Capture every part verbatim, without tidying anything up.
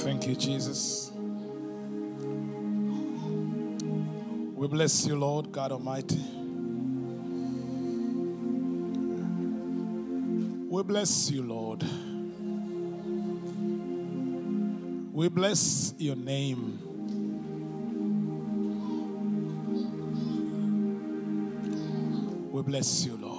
Thank you, Jesus. We bless you, Lord God Almighty. We bless you, Lord. We bless your name. We bless you, Lord.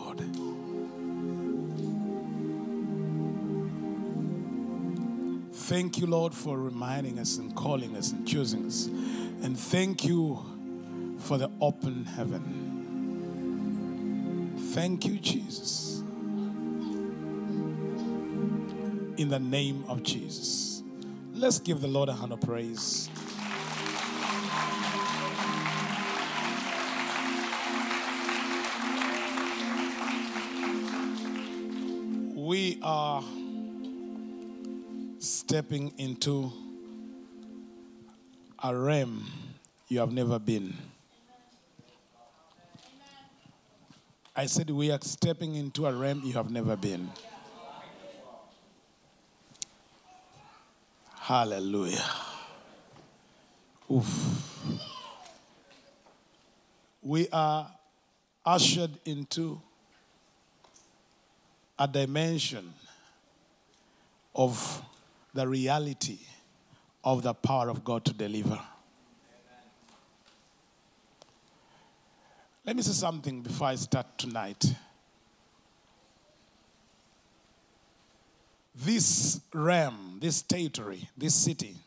Thank you, Lord, for reminding us and calling us and choosing us. And thank you for the open heaven. Thank you, Jesus. In the name of Jesus. Let's give the Lord a hand of praise. We are stepping into a realm you have never been. I said we are stepping into a realm you have never been. Hallelujah. Oof. We are ushered into a dimension of the reality of the power of God to deliver. Amen. Let me say something before I start tonight. This realm, this territory, this city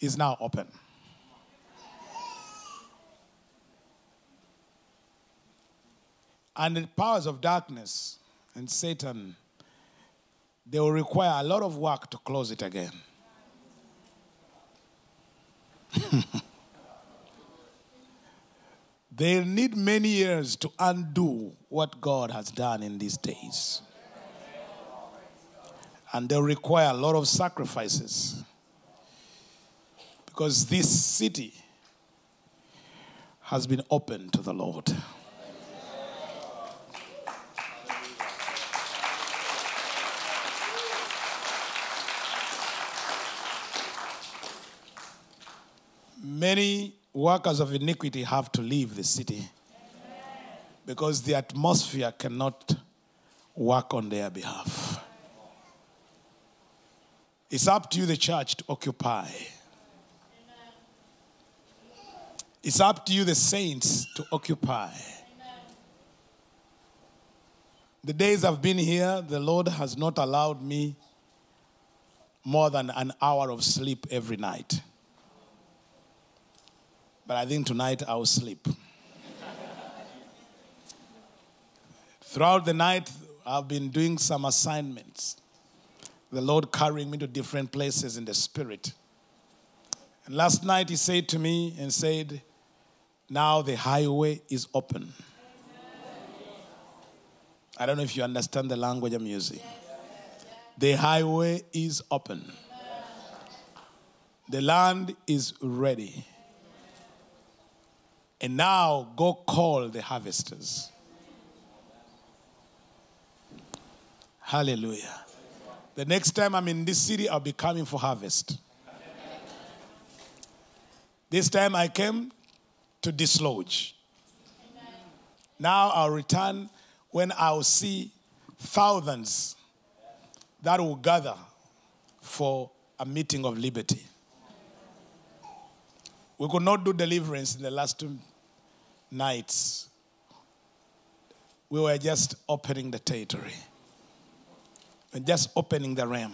is now open. And the powers of darkness and Satan, they will require a lot of work to close it again. They'll need many years to undo what God has done in these days. And they'll require a lot of sacrifices. Because this city has been open to the Lord. Many workers of iniquity have to leave the city. Because the atmosphere cannot work on their behalf. It's up to you, the church, to occupy. Amen. It's up to you, the saints, to occupy. Amen. The days I've been here, the Lord has not allowed me more than an hour of sleep every night. But I think tonight I'll sleep. Throughout the night, I've been doing some assignments. The Lord carrying me to different places in the spirit. And last night he said to me and said, now the highway is open. Amen. I don't know if you understand the language I'm using. Yes. The highway is open. Amen. The land is ready. Amen. And now go call the harvesters. Hallelujah. The next time I'm in this city, I'll be coming for harvest. This time I came to dislodge. Amen. Now I'll return when I'll see thousands that will gather for a meeting of liberty. We could not do deliverance in the last two nights. We were just opening the territory. And just opening the realm.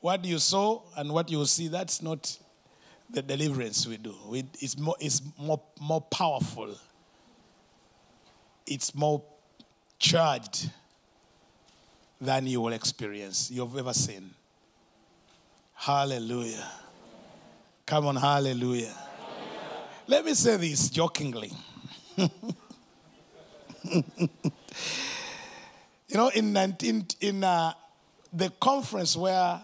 What you saw and what you see, that's not the deliverance we do. It, it's more, it's more, more powerful. It's more charged than you will experience, you've ever seen. Hallelujah. Come on, hallelujah. Hallelujah. Let me say this jokingly. You know, in, in, in uh, the conference where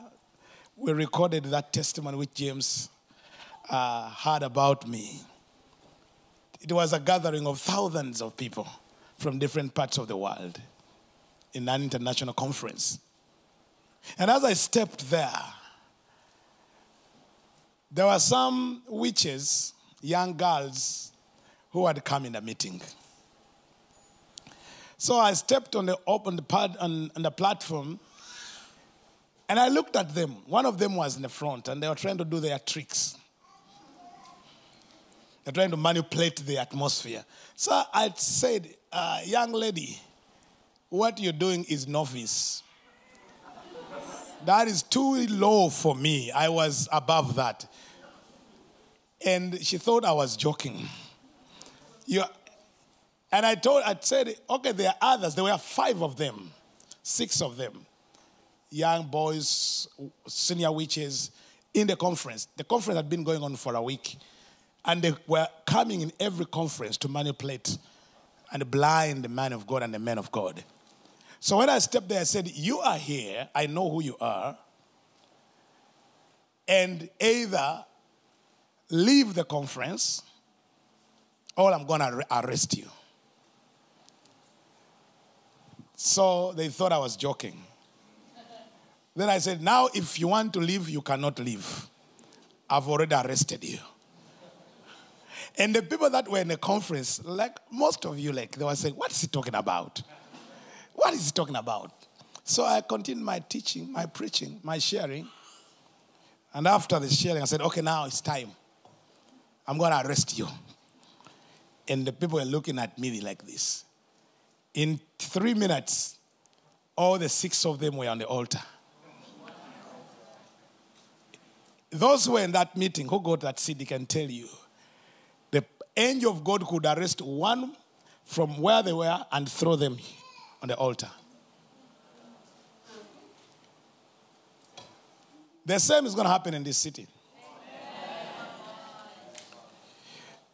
we recorded that testimony which James uh, had about me, it was a gathering of thousands of people from different parts of the world in an international conference. And as I stepped there, there were some witches, young girls, who had come in the meeting. So I stepped on the, up on the, pad, on, on the platform, and I looked at them. One of them was in the front, and they were trying to do their tricks. They're trying to manipulate the atmosphere. So I said, uh, young lady, what you're doing is novice. That is too low for me. I was above that. And she thought I was joking. You, and I told, I said, okay, there are others. There were five of them, six of them. Young boys, senior witches, in the conference. The conference had been going on for a week. And they were coming in every conference to manipulate and blind the man of God and the men of God. So when I stepped there, I said, you are here. I know who you are. And either leave the conference or I'm going to arrest you. So they thought I was joking. Then I said, now if you want to leave, you cannot leave. I've already arrested you. And the people that were in the conference, like most of you, like they were saying, what is he talking about? What is he talking about? So I continued my teaching, my preaching, my sharing. And after the sharing, I said, okay, now it's time. I'm going to arrest you. And the people were looking at me like this. In three minutes, all the six of them were on the altar. Those who were in that meeting, who got that C D can tell you. Angel of God could arrest one from where they were and throw them on the altar. The same is going to happen in this city. Amen.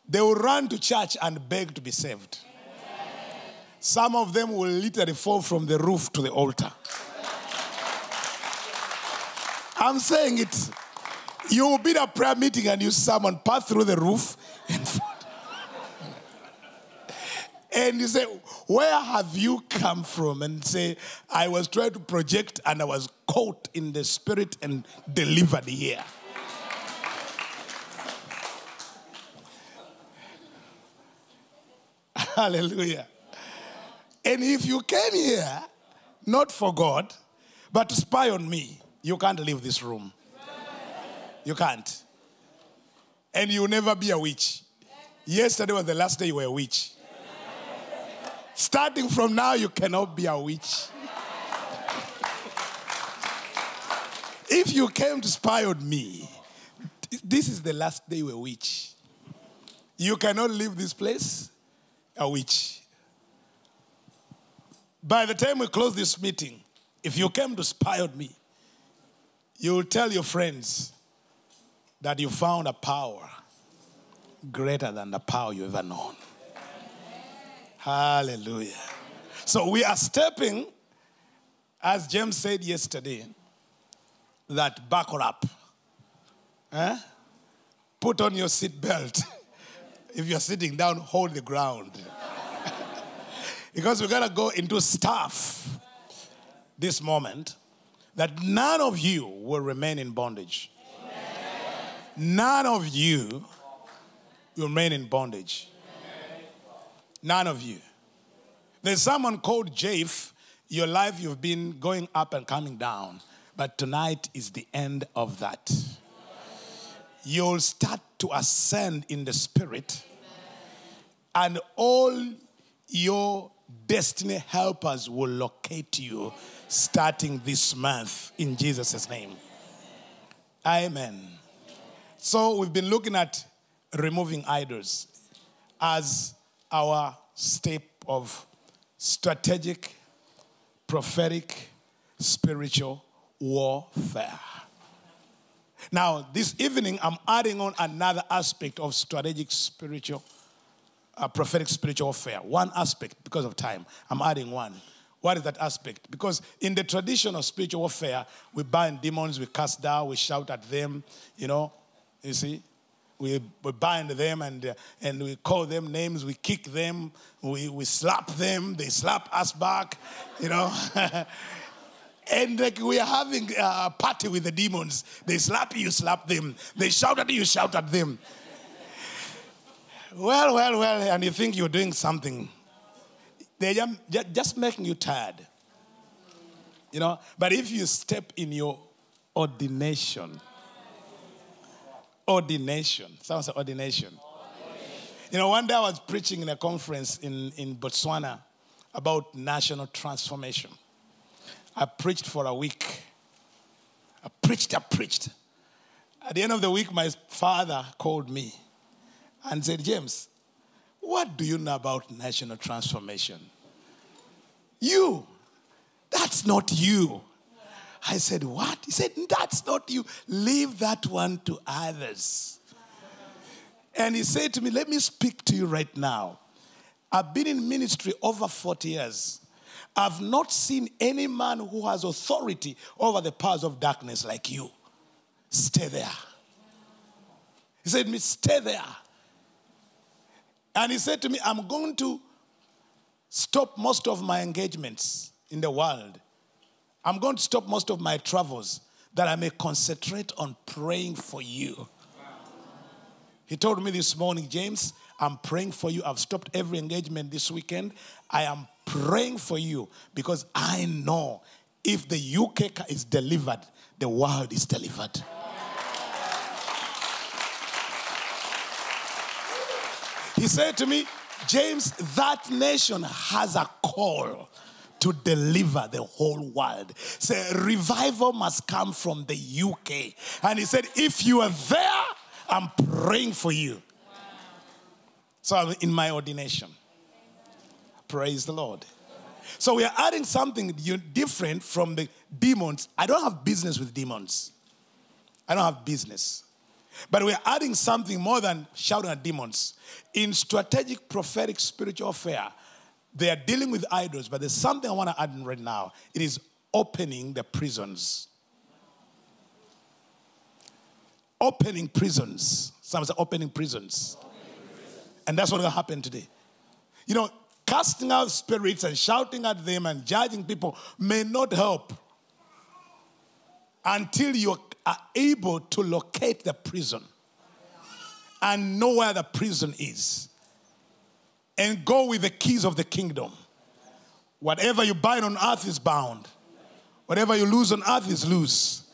They will run to church and beg to be saved. Amen. Some of them will literally fall from the roof to the altar. Amen. I'm saying it. You will be in a prayer meeting and you someone pass through the roof and fall. And you say, where have you come from? And say, I was trying to project and I was caught in the spirit and delivered here. Hallelujah. And if you came here, not for God, but to spy on me, you can't leave this room. You can't. And you'll never be a witch. Yesterday was the last day you were a witch. Starting from now, you cannot be a witch. If you came to spy on me, this is the last day you were a witch. You cannot leave this place a witch. By the time we close this meeting, if you came to spy on me, you will tell your friends that you found a power greater than the power you ever known. Hallelujah. So we are stepping, as James said yesterday, that buckle up. Eh? Put on your seat belt. If you're sitting down, hold the ground. Because we're going to go into stuff this moment that none of you will remain in bondage. Amen. None of you will remain in bondage. None of you. There's someone called Japheth. Your life, you've been going up and coming down. But tonight is the end of that. You'll start to ascend in the spirit. And all your destiny helpers will locate you starting this month in Jesus' name. Amen. So we've been looking at removing idols as our step of strategic, prophetic, spiritual warfare. Now, this evening, I'm adding on another aspect of strategic, spiritual, uh, prophetic, spiritual warfare. One aspect, because of time, I'm adding one. What is that aspect? Because in the tradition of spiritual warfare, we bind demons, we cast down, we shout at them, you know, you see? We, we bind them and, uh, and we call them names. We kick them. We, we slap them. They slap us back, you know. And like we are having a party with the demons. They slap you, you slap them. They shout at you, you shout at them. Well, well, well, and you think you're doing something. They're just making you tired. You know, but if you step in your ordination, ordination, someone say ordination. ordination. You know, one day I was preaching in a conference in, in Botswana about national transformation. I preached for a week. I preached, I preached. At the end of the week, my father called me and said, James, what do you know about national transformation? You, that's not you. I said, what? He said, that's not you. Leave that one to others. And he said to me, let me speak to you right now. I've been in ministry over forty years. I've not seen any man who has authority over the powers of darkness like you. Stay there. He said to me, stay there. And he said to me, I'm going to stop most of my engagements in the world. I'm going to stop most of my travels that I may concentrate on praying for you. Wow. He told me this morning, James, I'm praying for you. I've stopped every engagement this weekend. I am praying for you because I know if the U K is delivered, the world is delivered. Wow. He said to me, James, that nation has a call to deliver the whole world. Say, revival must come from the U K. And he said, if you are there, I'm praying for you. Wow. So I'm in my ordination. Praise the Lord. So we are adding something different from the demons. I don't have business with demons. I don't have business. But we are adding something more than shouting at demons. In strategic prophetic spiritual warfare, they are dealing with idols, but there's something I want to add in right now. It is opening the prisons. Opening prisons. Some say opening prisons. Opening prisons. And that's what's going to happen today. You know, casting out spirits and shouting at them and judging people may not help until you are able to locate the prison and know where the prison is. And go with the keys of the kingdom. Whatever you bind on earth is bound. Whatever you lose on earth is loose.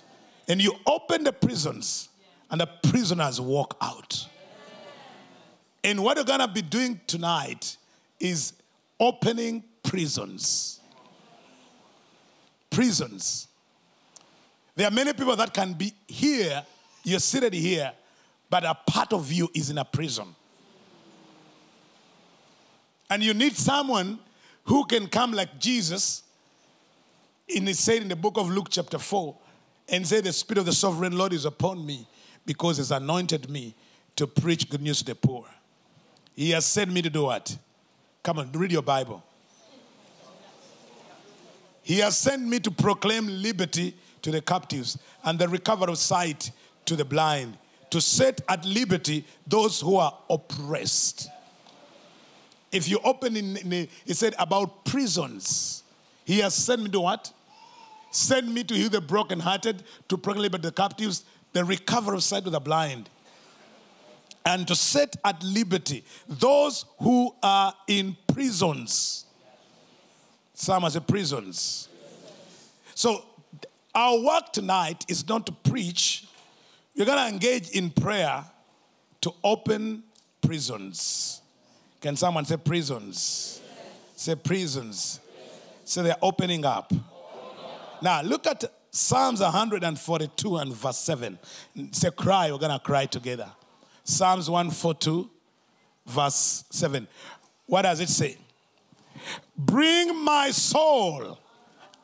And you open the prisons and the prisoners walk out. And what you're going to be doing tonight is opening prisons. Prisons. There are many people that can be here, you're seated here, but a part of you is in a prison. And you need someone who can come like Jesus, and he said in the book of Luke chapter four, and say the Spirit of the Sovereign Lord is upon me because he's anointed me to preach good news to the poor. He has sent me to do what? Come on, read your Bible. He has sent me to proclaim liberty to the captives and the recovery of sight to the blind, to set at liberty those who are oppressed. If you open in, in it said about prisons. He has sent me to what? Sent me to heal the brokenhearted, to proclaim the captives, the recovery of sight to the blind, and to set at liberty those who are in prisons. Some as prisons. So our work tonight is not to preach. You're going to engage in prayer to open prisons. Can someone say prisons? Yes. Say prisons. Yes. So they're opening up. Open up. Now look at Psalms one forty-two and verse seven. Say cry, we're going to cry together. Psalms one forty-two verse seven. What does it say? Bring my soul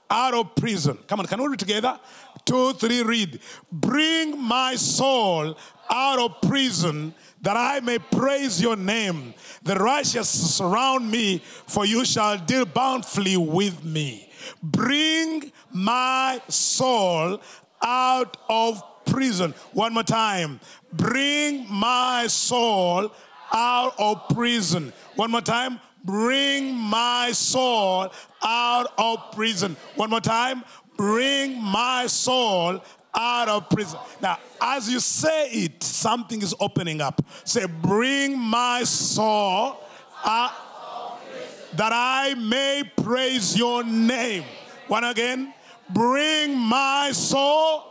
out of prison. Come on, can we read together? Two, three, read. Bring my soul out of prison that I may praise your name. The righteous surround me, for you shall deal bountifully with me. Bring my soul out of prison. One more time. Bring my soul out of prison. One more time. Bring my soul out of prison. One more time. bring my soul out of prison. Now, as you say it, something is opening up. Say, bring my soul out that I may praise your name. One again. Bring my soul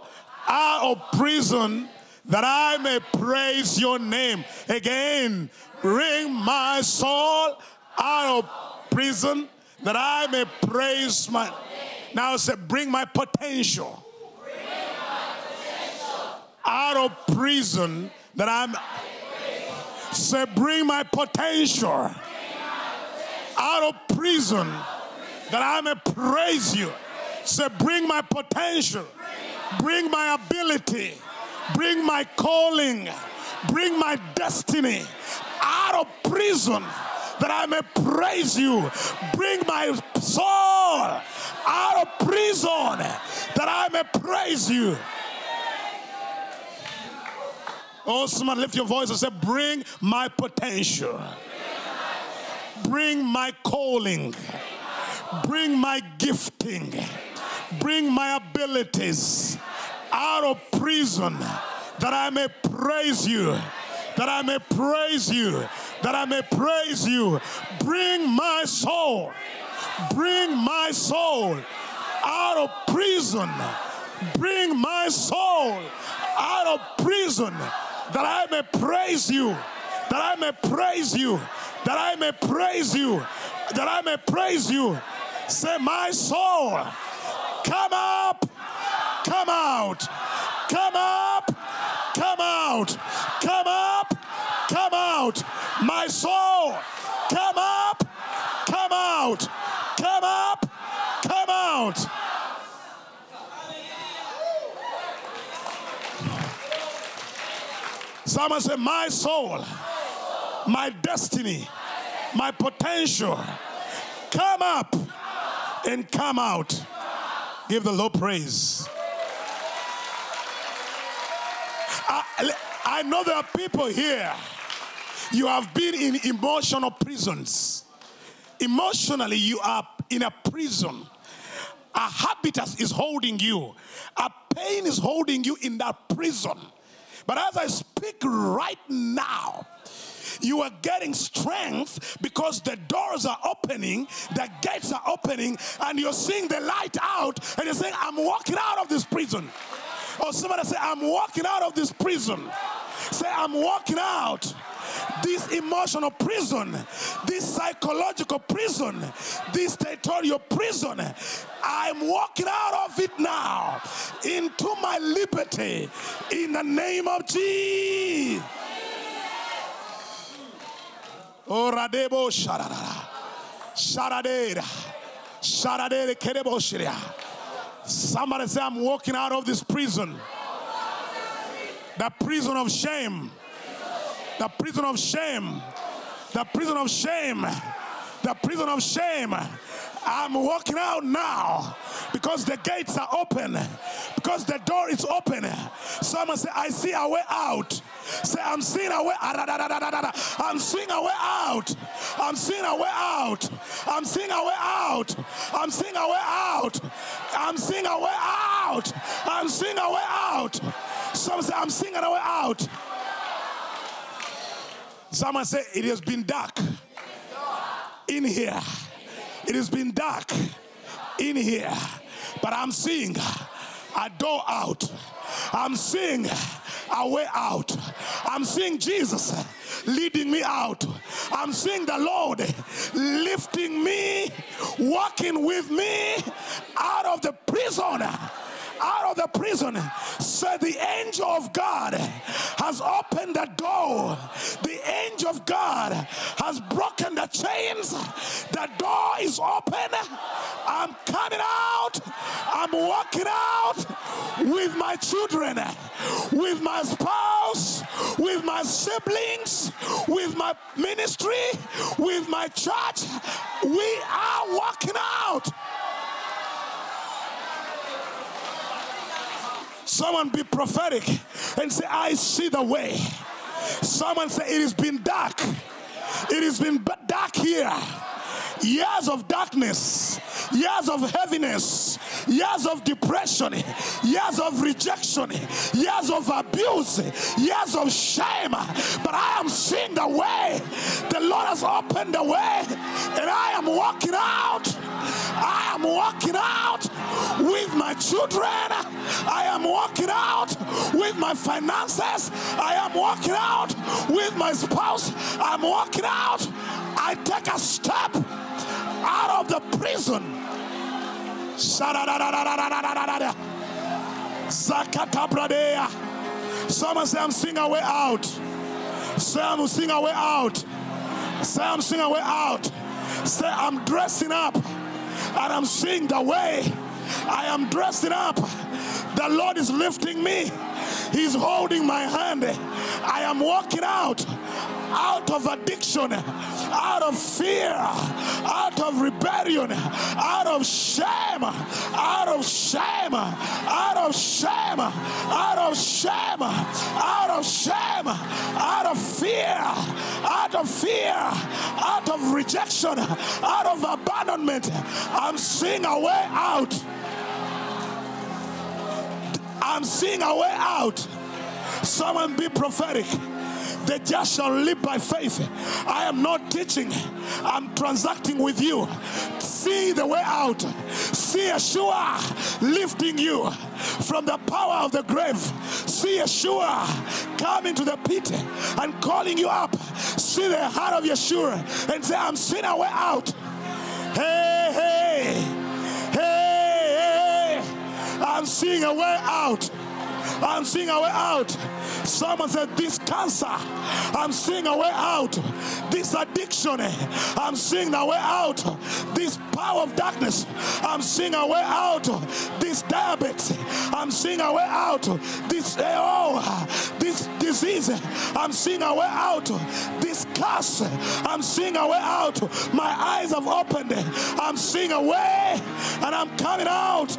out of prison that I may praise your name. Again. Bring my soul out of prison that I may praise my... Now say, bring my potential out of prison that I'm... Say, bring my potential out of prison that I may praise you. Say, bring my potential. Bring my ability. Bring my calling. Bring my destiny out of prison that I may praise you. Bring my soul out of prison that I may praise you. Oh, someone lift your voice and say, bring my potential. Bring my calling. Bring my gifting. Bring my abilities out of prison that I may praise you. That I may praise you. That I may praise you. Bring my soul. Bring my soul out of prison. Bring my soul out of prison that I may praise you. That I may praise you. That I may praise you. That I may praise you. Say, my soul, come up, come out. Come up, come out. Come up, come out. My soul, come up, come out. Come up, come out. Someone say, my soul, my destiny, my potential, come up and come out. Give the Lord praise. I, I know there are people here. You have been in emotional prisons. Emotionally, you are in a prison. A habitus is holding you. A pain is holding you in that prison. But as I speak right now, you are getting strength because the doors are opening, the gates are opening, and you're seeing the light out, and you're saying, I'm walking out of this prison. Or somebody say, I'm walking out of this prison. Say, I'm walking out. This emotional prison, this psychological prison, this territorial prison, I'm walking out of it now into my liberty in the name of Jesus. Oradebo sharada, sharadera, sharadere kerebo shiria. Somebody say, I'm walking out of this prison. The prison of shame. The prison of shame. The prison of shame. The prison of shame. I'm walking out now because the gates are open. Because the door is open. Someone say, I see a way out. Say, I'm seeing a way out. I'm seeing a way out. I'm seeing a way out. I'm seeing a way out. I'm seeing a way out. I'm seeing a way out. I'm seeing a way out. Someone say, I'm seeing a way out. Someone say, it has been dark in here. It has been dark in here. But I'm seeing a door out. I'm seeing a way out. I'm seeing Jesus leading me out. I'm seeing the Lord lifting me, walking with me out of the prison. Out of the prison. So the angel of God has opened the door. The angel of God has broken the chains. The door is open. I'm coming out. I'm walking out with my children, with my spouse, with my siblings, with my ministry, with my church. We are walking out. Someone be prophetic and say, I see the way. Someone say, it has been dark. It has been dark here. years of darkness, years of heaviness, years of depression, years of rejection, years of abuse, years of shame. But I am seeing the way. The Lord has opened the way, and I am walking out. I am walking out with my children. I am walking out with my finances. I am walking out with my spouse. I'm walking out. I take a step out of the prison. Someone say, I'm seeing a way out. Say, I'm seeing a way out. Say, I'm seeing a way out. Say, I'm dressing up and I'm seeing the way. I am dressing up. The Lord is lifting me. He's holding my hand. I am walking out. Out of addiction, out of fear, out of rebellion, out of shame, out of shame, out of shame, out of shame, out of shame, out of fear, out of fear, out of rejection, out of abandonment. I'm seeing a way out. I'm seeing a way out. Someone be prophetic. The just shall live by faith. I am not teaching. I'm transacting with you. See the way out. See Yeshua lifting you from the power of the grave. See Yeshua coming to the pit and calling you up. See the heart of Yeshua and say, I'm seeing a way out. Hey, hey, hey, hey. I'm seeing a way out. I'm seeing a way out. Someone said, this cancer, I'm seeing a way out. This addiction, I'm seeing a way out. This power of darkness, I'm seeing a way out. This diabetes, I'm seeing a way out. This A O, this disease, I'm seeing a way out. This curse, I'm seeing a way out. My eyes have opened. I'm seeing a way and I'm coming out.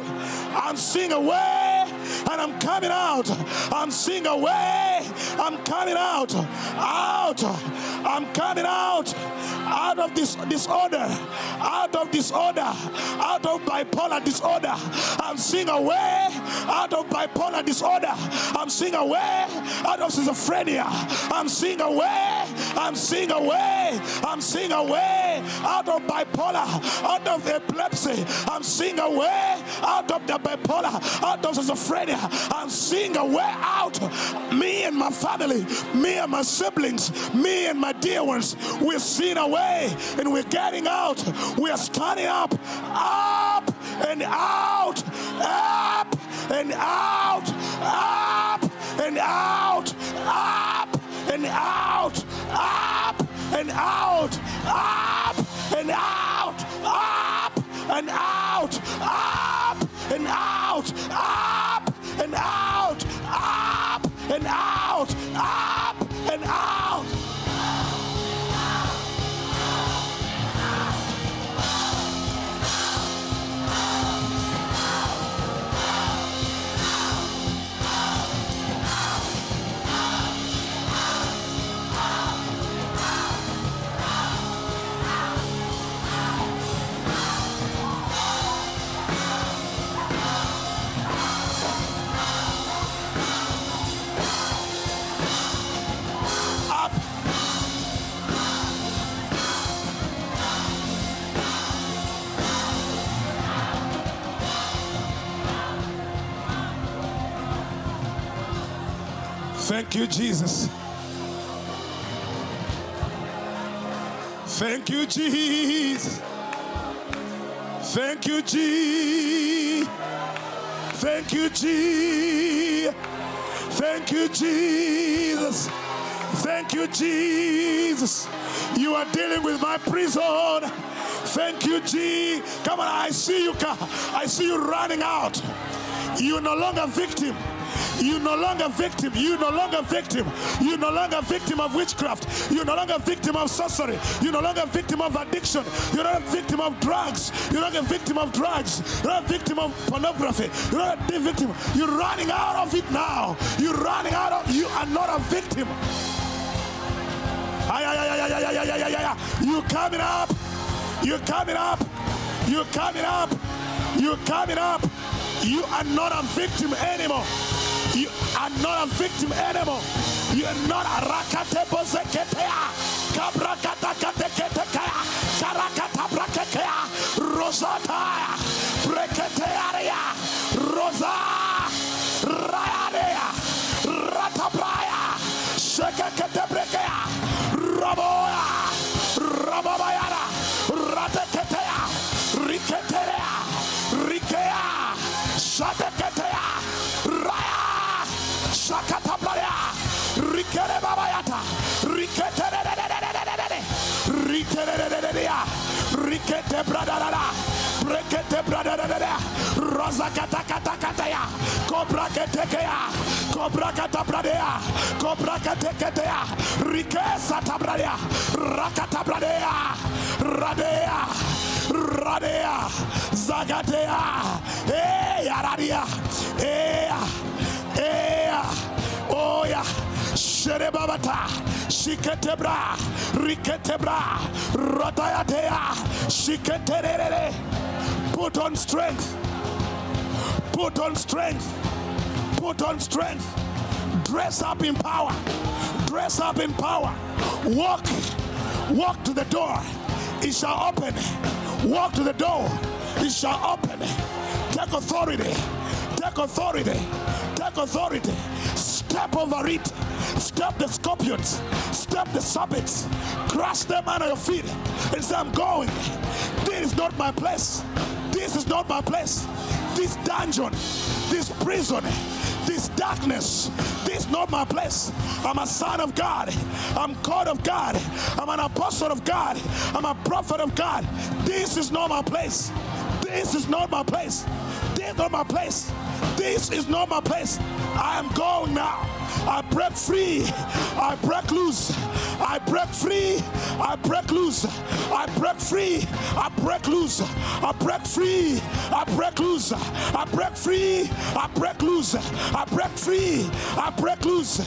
I'm seeing a way and I'm coming out. I'm seeing a way. I'm coming out. Out. I'm coming out. Out of this disorder. Out of disorder. Out of bipolar disorder. I'm seeing a way. Out of bipolar disorder. I'm seeing a way. Out of schizophrenia. I'm seeing a way. I'm seeing a way. I'm seeing a way. Out of bipolar. Out of epilepsy. I'm seeing a way. Out of the bipolar. Out of schizophrenia. I'm seeing a way out. Me and my family, me and my siblings, me and my dear ones, we're seeing a way and we're getting out. We are standing up, up and out, up and out, up and out, up and out, up and out, up and out, up and out, up and out, up and out, up and out, up and out. Thank you, Jesus. Thank you, Jesus. Thank you, G. Thank you, G. Thank you, Jesus. Thank you, Jesus. You are dealing with my prison. Thank you, G. Come on, I see you. I see you running out. You're no longer a victim. You're no longer victim. You're no longer victim. You're no longer victim of witchcraft. You're no longer victim of sorcery. You're no longer victim of addiction. You're not a victim of drugs. You're not a victim of drugs. You're not a victim of pornography. You're not a victim. You're running out of it now. You're running out of. You are not a victim. You're coming up. You're coming up. You're coming up. You're coming up. You are not a victim anymore. You are not a victim anymore. You are not a rakate bozeketea. Kabrakata kateketekea. Karakata brakekea. Rosataya. Breketearia. Rosa. Rayadea. Ratabraya. Shekeketebrekea. Roboya. Robobayara. Rateketea. Riketerea. Rikea. Shateketea. Raya. Shakatablaya. Rikere babayata. Riketeredededededede. Riketerededededea. Riketebradadada. Breketebradadadada. Rozakatakatakataya. Kobraketekea. Cobrakata Bradea, Cobrakate Ketea, Rikesa Tabradea, Rakata Bradea, Radea, Radea, Zagatea, Ea Radia, Ea, Ea, Oya, Sherebabata, Shiketebra, Riketebra, Rotayatea, Shiketere, put on strength, put on strength. Put on strength, dress up in power, dress up in power, walk, walk to the door, it shall open, walk to the door, it shall open, take authority, take authority, take authority, step over it, step the scorpions, step the serpents, crush them under your feet, and say I'm going, this is not my place, this is not my place, this dungeon, this prison, this darkness, this is not my place. I'm a son of God. I'm called of God. I'm an apostle of God. I'm a prophet of God. This is not my place. This is not my place. This is not my place. This is not my place. I am going now. I break free. I break loose. I break free. I break loose. I break free. I break loose. I break free. I break loose. I break free. I break loose. I break free. I break loose.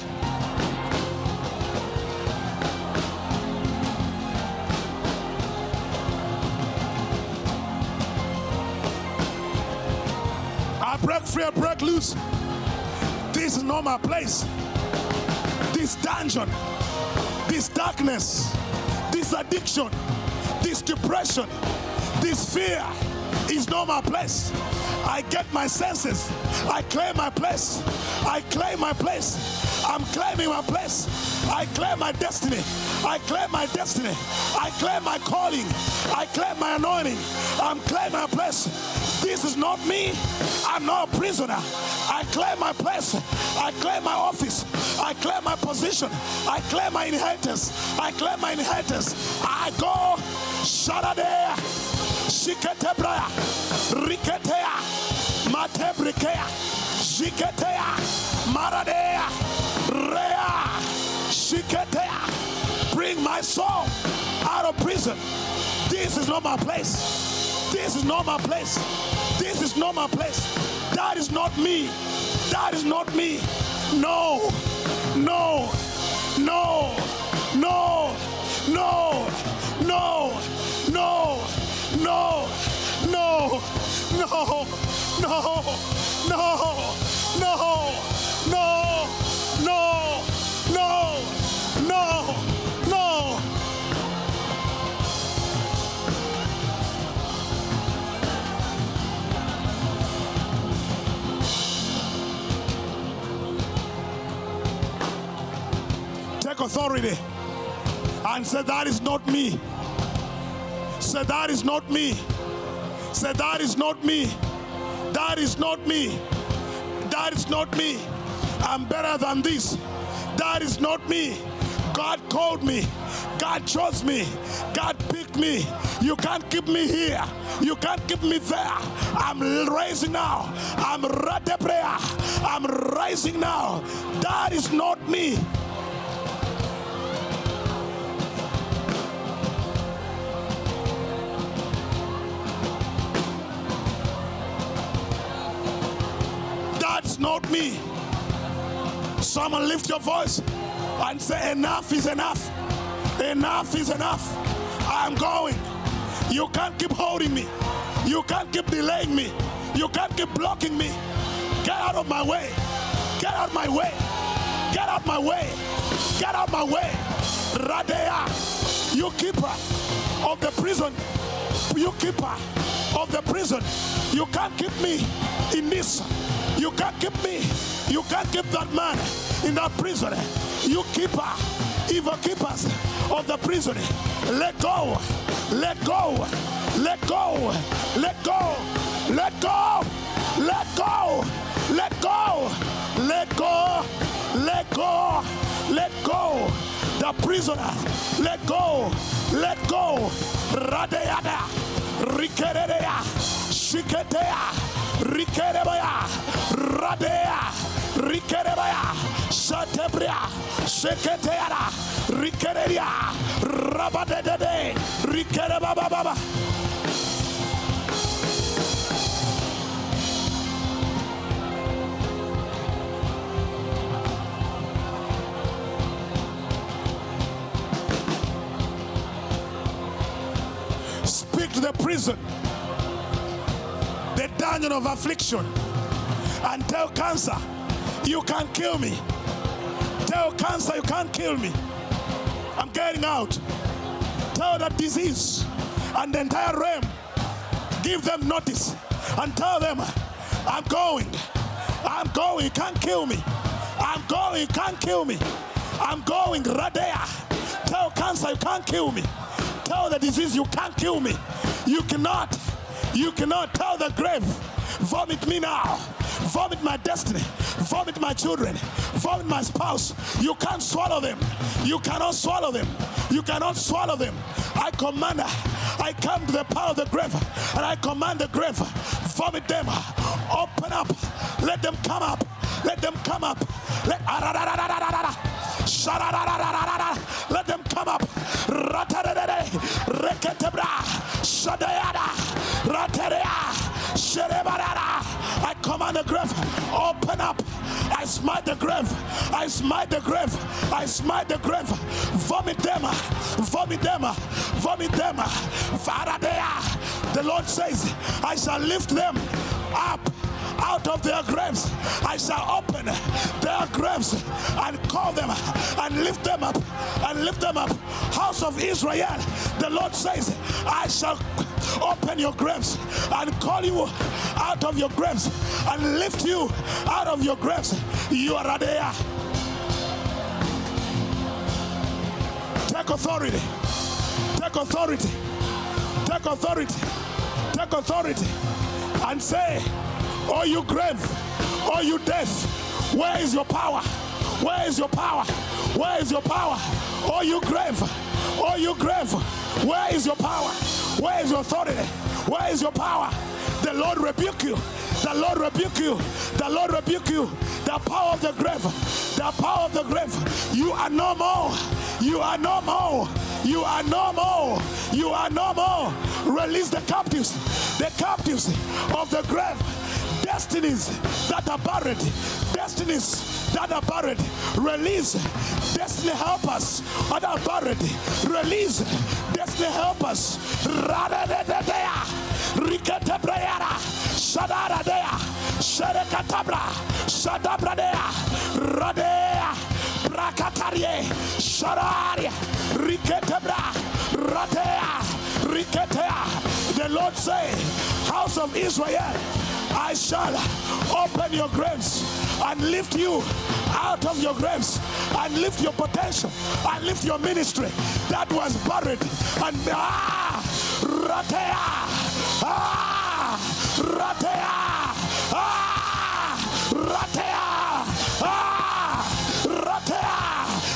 I break free. I break loose. This is not my place. This dungeon, this darkness, this addiction, this depression, this fear is not my place. I get my senses. I claim my place. I claim my place. I'm claiming my place. I claim my destiny. I claim my destiny. I claim my calling. I claim my anointing. I'm claiming my place. This is not me. I'm not a prisoner. I claim my place. I claim my office. I claim my position. I claim my inheritance. I claim my inheritance. I go. Shaladea. Shiketebraya. Riketea. Matebrikea. Shiketea. Maradea. Rea. Shiketea. Bring my soul out of prison. This is not my place. This is not my place. This is not my place. That is not me. That is not me. No, no, no, no, no, no, no, no, no, no, no, no, no, no, no, no, no. Authority and say that is not me. Say that is not me. Say that is not me. That is not me. That is not me. I'm better than this. That is not me. God called me. God chose me. God picked me. You can't keep me here. You can't keep me there. I'm rising now. I'm Radebrea. I'm rising now. That is not me. That's not me. Someone lift your voice and say enough is enough. Enough is enough. I'm going. You can't keep holding me. You can't keep delaying me. You can't keep blocking me. Get out of my way. Get out of my way. Get out of my way. Get out of my way. Radea, you keeper of the prison. You keeper of the prison. You can't keep me in this. You can't keep me. You can't keep that man in that prison. You keeper, evil keepers of the prison. Let go. Let go. Let go. Let go. Let go. Let go. Let go. Let go. Let go. Let go. The prisoner. Let go. Let go. Radeyada. Rikereya. Shiketeya. Rikerebaya. Radeya. Rikerebaya. Satebria. Seketeara. Rikereya. Rabadede. Rikerebaba. To the prison, the dungeon of affliction, and tell cancer, you can't kill me. Tell cancer, you can't kill me. I'm getting out. Tell that disease and the entire realm, give them notice and tell them, I'm going. I'm going, you can't kill me. I'm going, you can't kill me. I'm going, Radea. Tell cancer, you can't kill me. Tell the disease, you can't kill me. You cannot, you cannot. Tell the grave, vomit me now. Vomit my destiny, vomit my children, vomit my spouse. You can't swallow them. You cannot swallow them. You cannot swallow them. I command, I come to the power of the grave, and I command the grave, vomit them. Open up, let them come up, let them come up. Let, let them come up. I command the grave, open up. I smite the grave, I smite the grave, I smite the grave. Vomit them, vomit them, vomit them. The Lord says, I shall lift them up out of their graves. I shall open their graves and call them and lift them up and lift them up. House of Israel, the Lord says, I shall open your graves and call you out of your graves and lift you out of your graves. You are there. Take authority. Take authority. Take authority. Take authority and say, oh, you grave, oh, you death, where is your power? Where is your power? Where is your power? Oh, you grave, oh, you grave, where is your power? Where is your authority? Where is your power? The Lord rebuke you. The Lord rebuke you. The Lord rebuke you. The power of the grave. The power of the grave. You are no more. You are no more. You are no more. You are no more. Release the captives. The captives of the grave. Destinies that are buried. Destinies that are buried. Release destiny helpers that are buried. Release destiny helpers. Riketebreyara, Shadaradea, Sherekatabra, Shadabradea, Radea, Brakatarie, Shararia, Riketebra, Radea, Riketea. The Lord say, House of Israel, I shall open your graves and lift you out of your graves and lift your potential and lift your ministry that was buried. And ah, Ratea, ah, Ratea, ah, Ratea, ah, Ratea,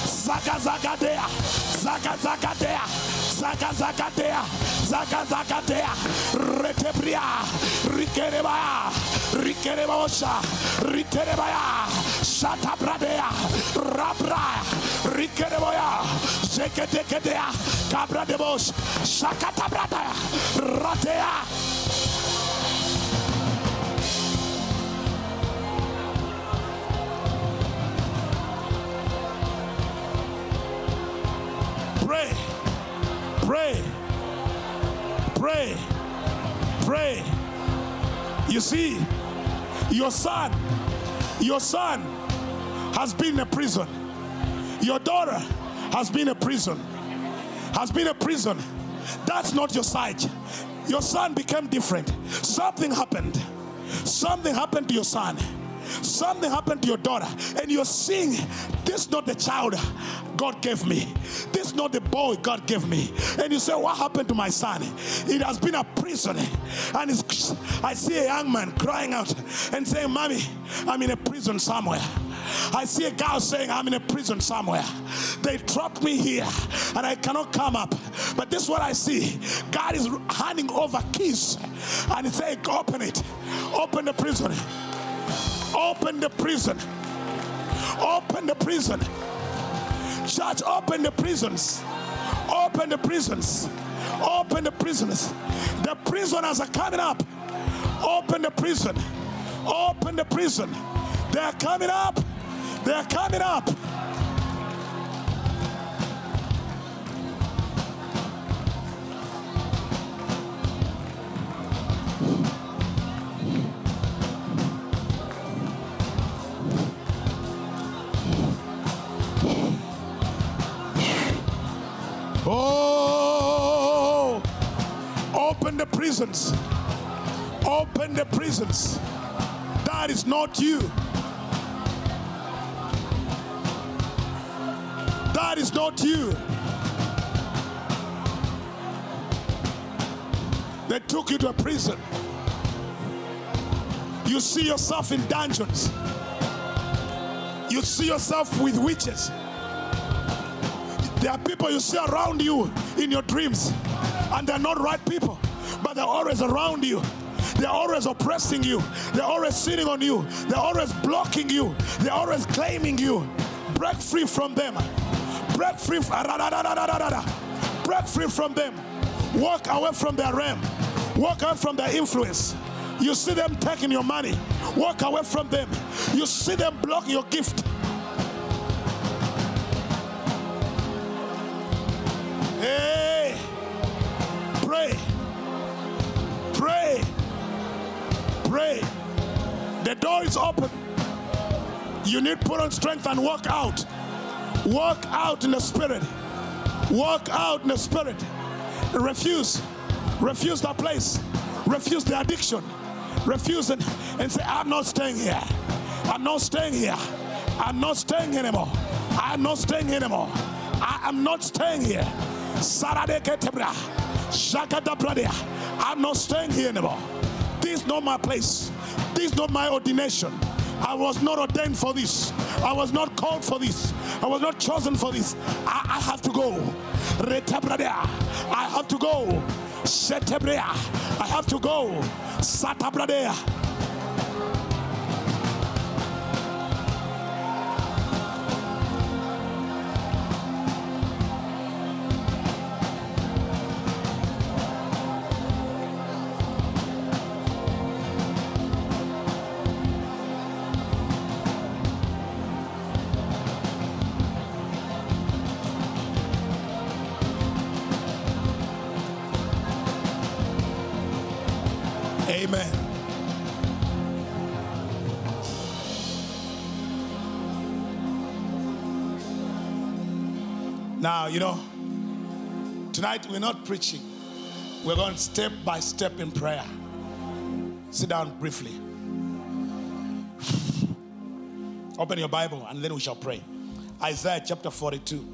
Zaga Zagadea, Zaga Zagadea, Zaga Zagadea, Zaga Zagadea, Retebria, Rikerebaya, Rikerebosha, Rikerebaya, Satabradea, Rabra, Rikereboya, Zekedekea, Cabra de Bosch, Sakatabrada, Ratea. Pray, pray, pray, You see, your son, your son has been in a prison. Your daughter has been in a prison. Has been in a prison. That's not your side. Your son became different. Something happened. Something happened to your son. Something happened to your daughter, and you're seeing, this is not the child God gave me. This is not the boy God gave me. And you say, what happened to my son? It has been a prison. And it's, I see a young man crying out and saying, mommy, I'm in a prison somewhere. I see a girl saying, I'm in a prison somewhere. They trapped me here and I cannot come up. But this is what I see. God is handing over keys and he's saying, open it. Open the prison. Open the prison. Open the prison. Church, open the prisons. Open the prisons. Open the prisons. The prisoners are coming up. Open the prison. Open the prison. They are coming up. They are coming up. Oh, open the prisons. Open the prisons. That is not you. That is not you. They took you to a prison. You see yourself in dungeons. You see yourself with witches. There are people you see around you in your dreams, and they're not right people, but they're always around you. They're always oppressing you. They're always sitting on you. They're always blocking you. They're always claiming you. Break free from them. Break free. Break free from them. Walk away from their realm. Walk away from their influence. You see them taking your money. Walk away from them. You see them blocking your gift. Hey, pray, pray, pray. The door is open. You need to put on strength and walk out. Walk out in the spirit. Walk out in the spirit. Refuse, refuse that place. Refuse the addiction. Refuse it and say, I'm not staying here. I'm not staying here. I'm not staying here anymore. I'm not staying here anymore. I am not staying here. I'm not staying here anymore. This is not my place. This is not my ordination. I was not ordained for this. I was not called for this. I was not chosen for this. I, I have to go. I have to go. I have to go. Amen. Now, you know, tonight we're not preaching. We're going step by step in prayer. Sit down briefly. Open your Bible and then we shall pray. Isaiah chapter forty-two.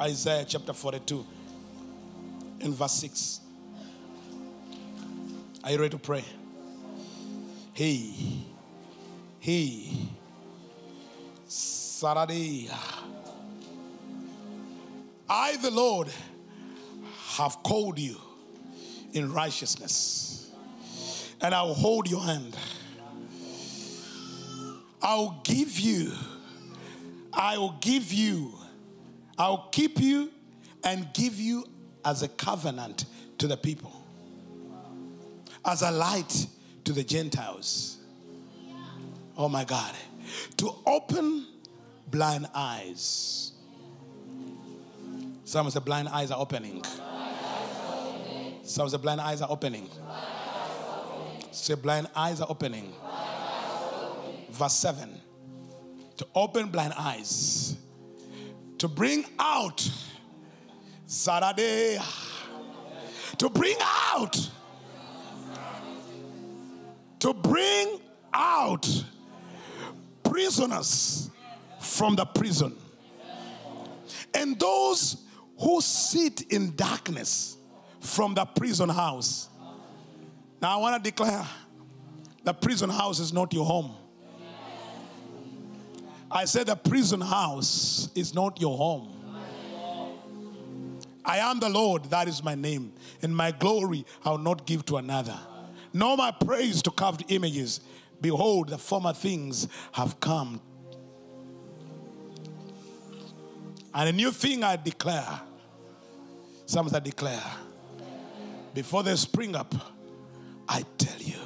Isaiah chapter forty-two in verse six. Are you ready to pray? He, he, Saturday. I, the Lord, have called you in righteousness, and I will hold your hand. I will give you, I will give you, I will keep you and give you as a covenant to the people, as a light to the Gentiles. Oh my God. To open blind eyes. Someone said blind eyes are opening. Some say blind eyes are opening. Say blind eyes are opening. Verse seven. To open blind eyes. To bring out. Saturday. To bring out. To bring out prisoners from the prison. And those who sit in darkness from the prison house. Now I want to declare the prison house is not your home. I said the prison house is not your home. I am the Lord, that is my name, and my glory I will not give to another, nor my praise to carved images. Behold, the former things have come, and a new thing I declare. Some that declare. Before they spring up, I tell you.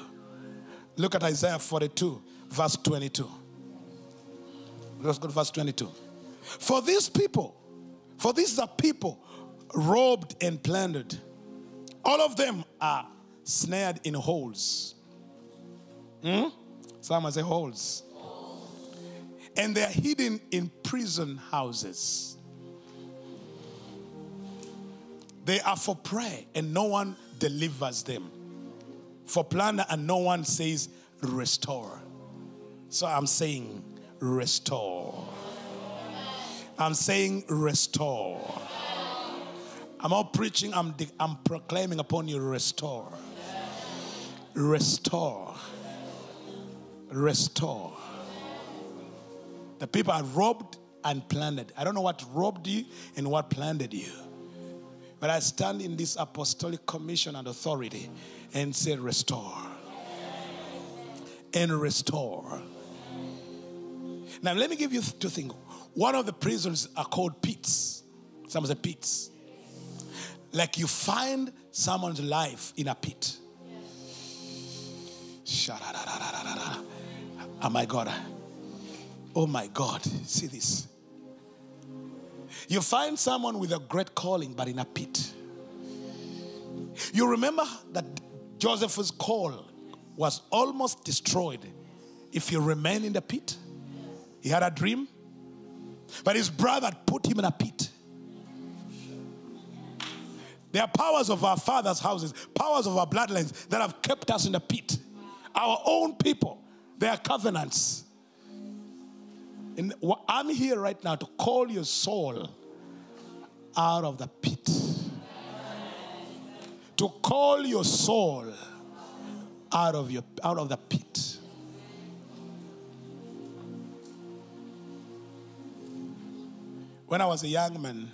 Look at Isaiah forty-two, verse twenty-two. Let's go to verse twenty-two. For these people, for these are people robbed and plundered. All of them are snared in holes. Hmm? Someone say holes. And they are hidden in prison houses. They are for prey and no one delivers them. For plunder and no one says restore. So I'm saying restore. I'm saying restore. I'm not preaching, I'm, I'm proclaiming upon you, restore. Restore. Restore. The people are robbed and plundered. I don't know what robbed you and what plundered you. But I stand in this apostolic commission and authority and say restore. And restore. Now let me give you two things. One of the prisons are called pits. Some say pits. Like you find someone's life in a pit. Oh my God. Oh my God. See this. You find someone with a great calling but in a pit. You remember that Joseph's call was almost destroyed if he remained in the pit. He had a dream, but his brother put him in a pit. There are powers of our fathers' houses, powers of our bloodlines that have kept us in the pit. Our own people, their covenants. And I'm here right now to call your soul out of the pit. To call your soul out of, your, out of the pit. When I was a young man,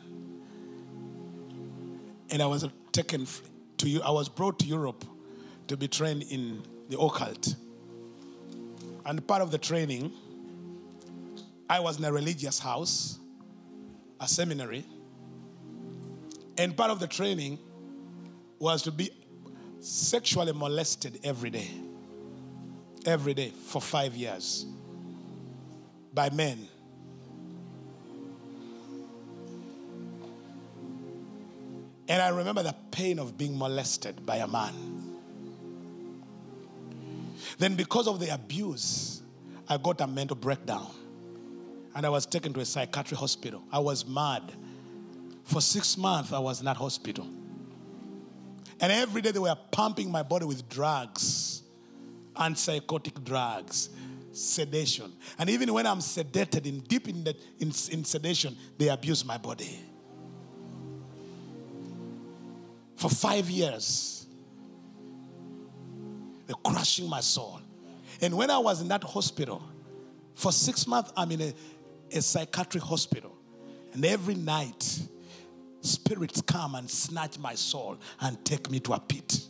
and I was taken to you. I was brought to Europe to be trained in the occult. And part of the training, I was in a religious house, a seminary. And part of the training was to be sexually molested every day. Every day for five years. By men. And I remember the pain of being molested by a man. Then because of the abuse, I got a mental breakdown. And I was taken to a psychiatric hospital. I was mad. For six months, I was in that hospital. And every day they were pumping my body with drugs. Antipsychotic drugs. Sedation. And even when I'm sedated, in deep in, the, in, in sedation, they abuse my body. For five years, they're crushing my soul. And when I was in that hospital, for six months, I'm in a, a psychiatric hospital. And every night, spirits come and snatch my soul and take me to a pit.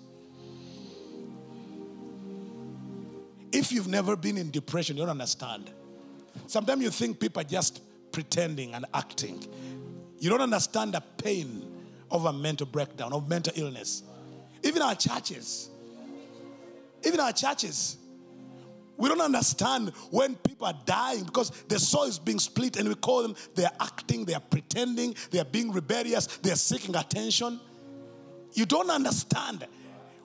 If you've never been in depression, you don't understand. Sometimes you think people are just pretending and acting. You don't understand the pain of a mental breakdown, of mental illness. Even our churches, even our churches, we don't understand when people are dying because the soul is being split and we call them, they're acting, they're pretending, they're being rebellious, they're seeking attention. You don't understand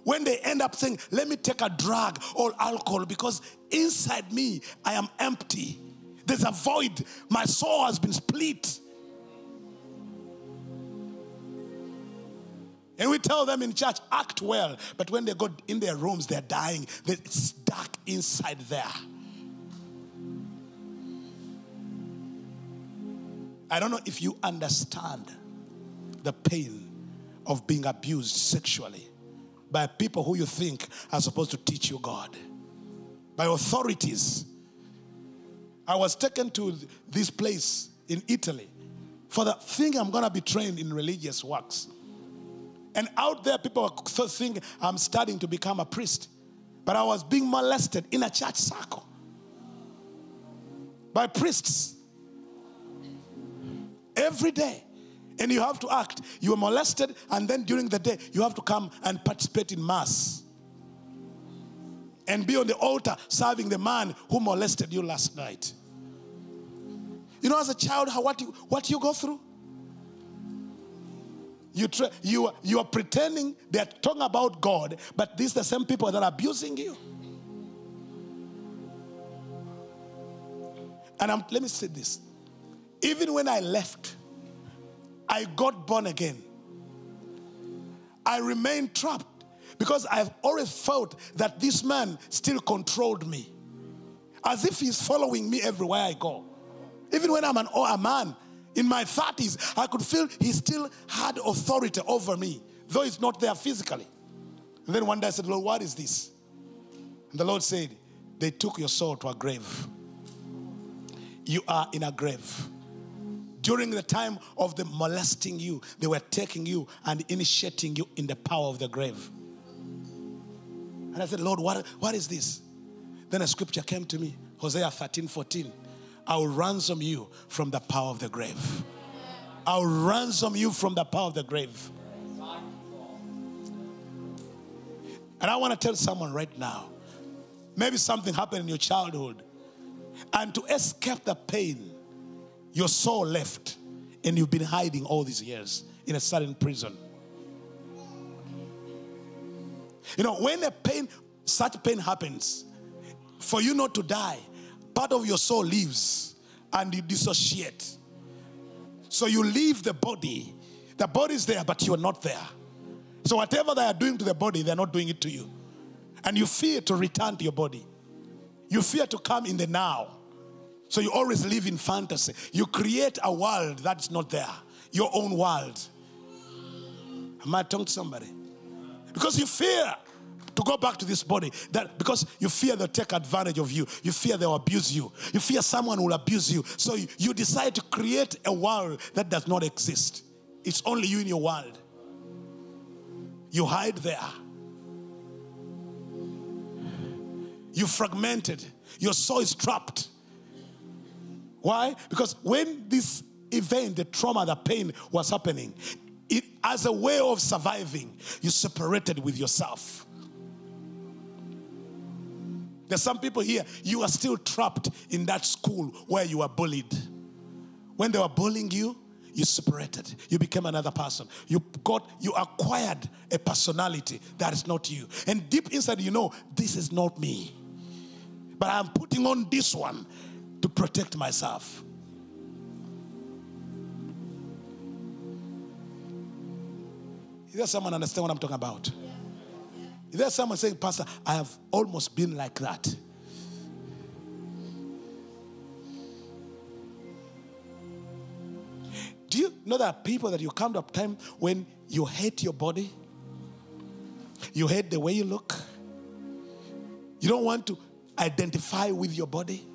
when they end up saying, let me take a drug or alcohol, because inside me, I am empty. There's a void. My soul has been split. And we tell them in church, act well. But when they go in their rooms, they're dying. It's dark inside there. I don't know if you understand the pain of being abused sexually by people who you think are supposed to teach you God, by authorities. I was taken to this place in Italy for the thing I'm going to be trained in religious works. And out there, people are thinking I'm studying to become a priest. But I was being molested in a church circle by priests every day. And you have to act. You were molested, and then during the day, you have to come and participate in mass and be on the altar serving the man who molested you last night. You know, as a child, how, what, you, what you go through? You, you, you are pretending they're talking about God, but these are the same people that are abusing you. And I'm, let me say this. Even when I left, I got born again. I remained trapped because I've always felt that this man still controlled me, as if he's following me everywhere I go. Even when I'm an older man, in my thirties, I could feel he still had authority over me, though he's not there physically. And then one day I said, Lord, what is this? And the Lord said, they took your soul to a grave. You are in a grave. During the time of them molesting you, they were taking you and initiating you in the power of the grave. And I said, Lord, what, what is this? Then a scripture came to me, Hosea thirteen fourteen. I will ransom you from the power of the grave. I will ransom you from the power of the grave. And I want to tell someone right now, maybe something happened in your childhood, and to escape the pain, your soul left, and you've been hiding all these years in a certain prison. You know, when a pain, such pain happens, for you not to die, part of your soul lives and you dissociate. So you leave the body. The body is there, but you are not there. So whatever they are doing to the body, they are not doing it to you. And you fear to return to your body. You fear to come in the now. So you always live in fantasy. You create a world that's not there. Your own world. Am I talking to somebody? Because you fear to go back to this body, that because you fear they'll take advantage of you. You fear they'll abuse you. You fear someone will abuse you. So you, you decide to create a world that does not exist. It's only you in your world. You hide there. You fragmented. Your soul is trapped. Why? Because when this event, the trauma, the pain was happening, it, as a way of surviving, you separated with yourself. There's some people here, you are still trapped in that school where you were bullied. When they were bullying you, you separated. You became another person. You got, you acquired a personality that is not you. And deep inside, you know, this is not me. But I'm putting on this one to protect myself. Is there someone understand what I'm talking about? Is there someone saying, Pastor, I have almost been like that? Do you know there are people that you come to a time when you hate your body? You hate the way you look? You don't want to identify with your body?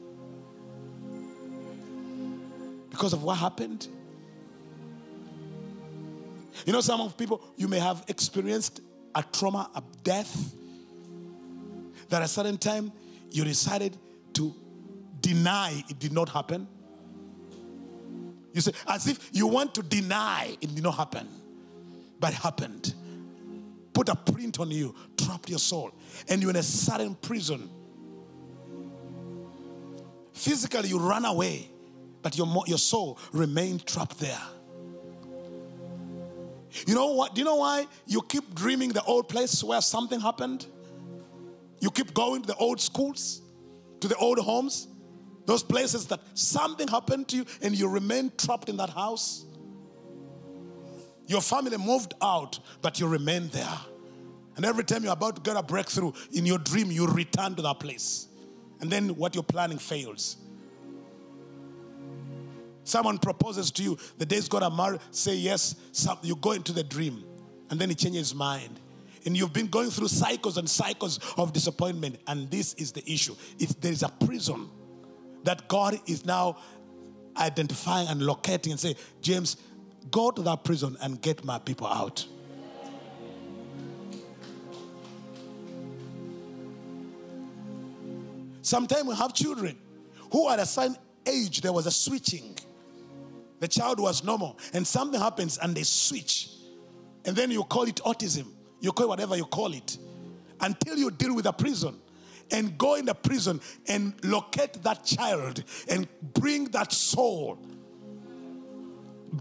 Because of what happened? You know, some of people, you may have experienced a trauma of death, that at a certain time you decided to deny it did not happen. You say, as if you want to deny it did not happen, but it happened. Put a print on you, trapped your soul, and you're in a certain prison. Physically, you run away, but your, your soul remained trapped there. You know what? Do you know why you keep dreaming the old place where something happened? You keep going to the old schools, to the old homes, those places that something happened to you and you remain trapped in that house. Your family moved out, but you remain there. And every time you're about to get a breakthrough, in your dream, you return to that place. And then what you're planning fails. Someone proposes to you, the day's gonna marry, say yes, some, you go into the dream. And then he changes his mind. And you've been going through cycles and cycles of disappointment. And this is the issue. It's, there is a prison that God is now identifying and locating and say, James, go to that prison and get my people out. Sometimes we have children who at a certain age, there was a switching. The child was normal and something happens and they switch. And then you call it autism. You call it whatever you call it. Until you deal with a prison and go in the prison and locate that child and bring that soul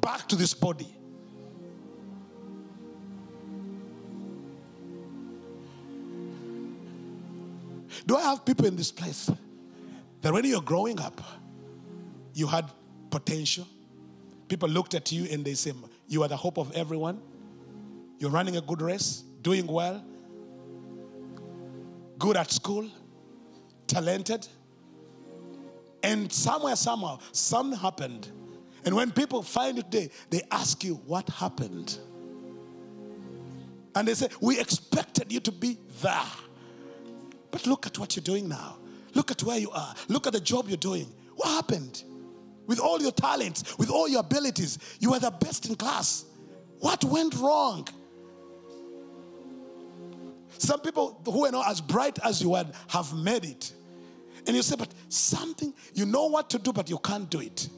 back to this body. Do I have people in this place that when you're growing up, you had potential? People looked at you and they say, you are the hope of everyone. You're running a good race, doing well, good at school, talented. And somewhere, somehow, something happened. And when people find it today, they ask you, what happened? And they say, we expected you to be there. But look at what you're doing now. Look at where you are. Look at the job you're doing. What happened? With all your talents, with all your abilities, you were the best in class. What went wrong? Some people who are not as bright as you are have made it. And you say, but something, you know what to do, but you can't do it.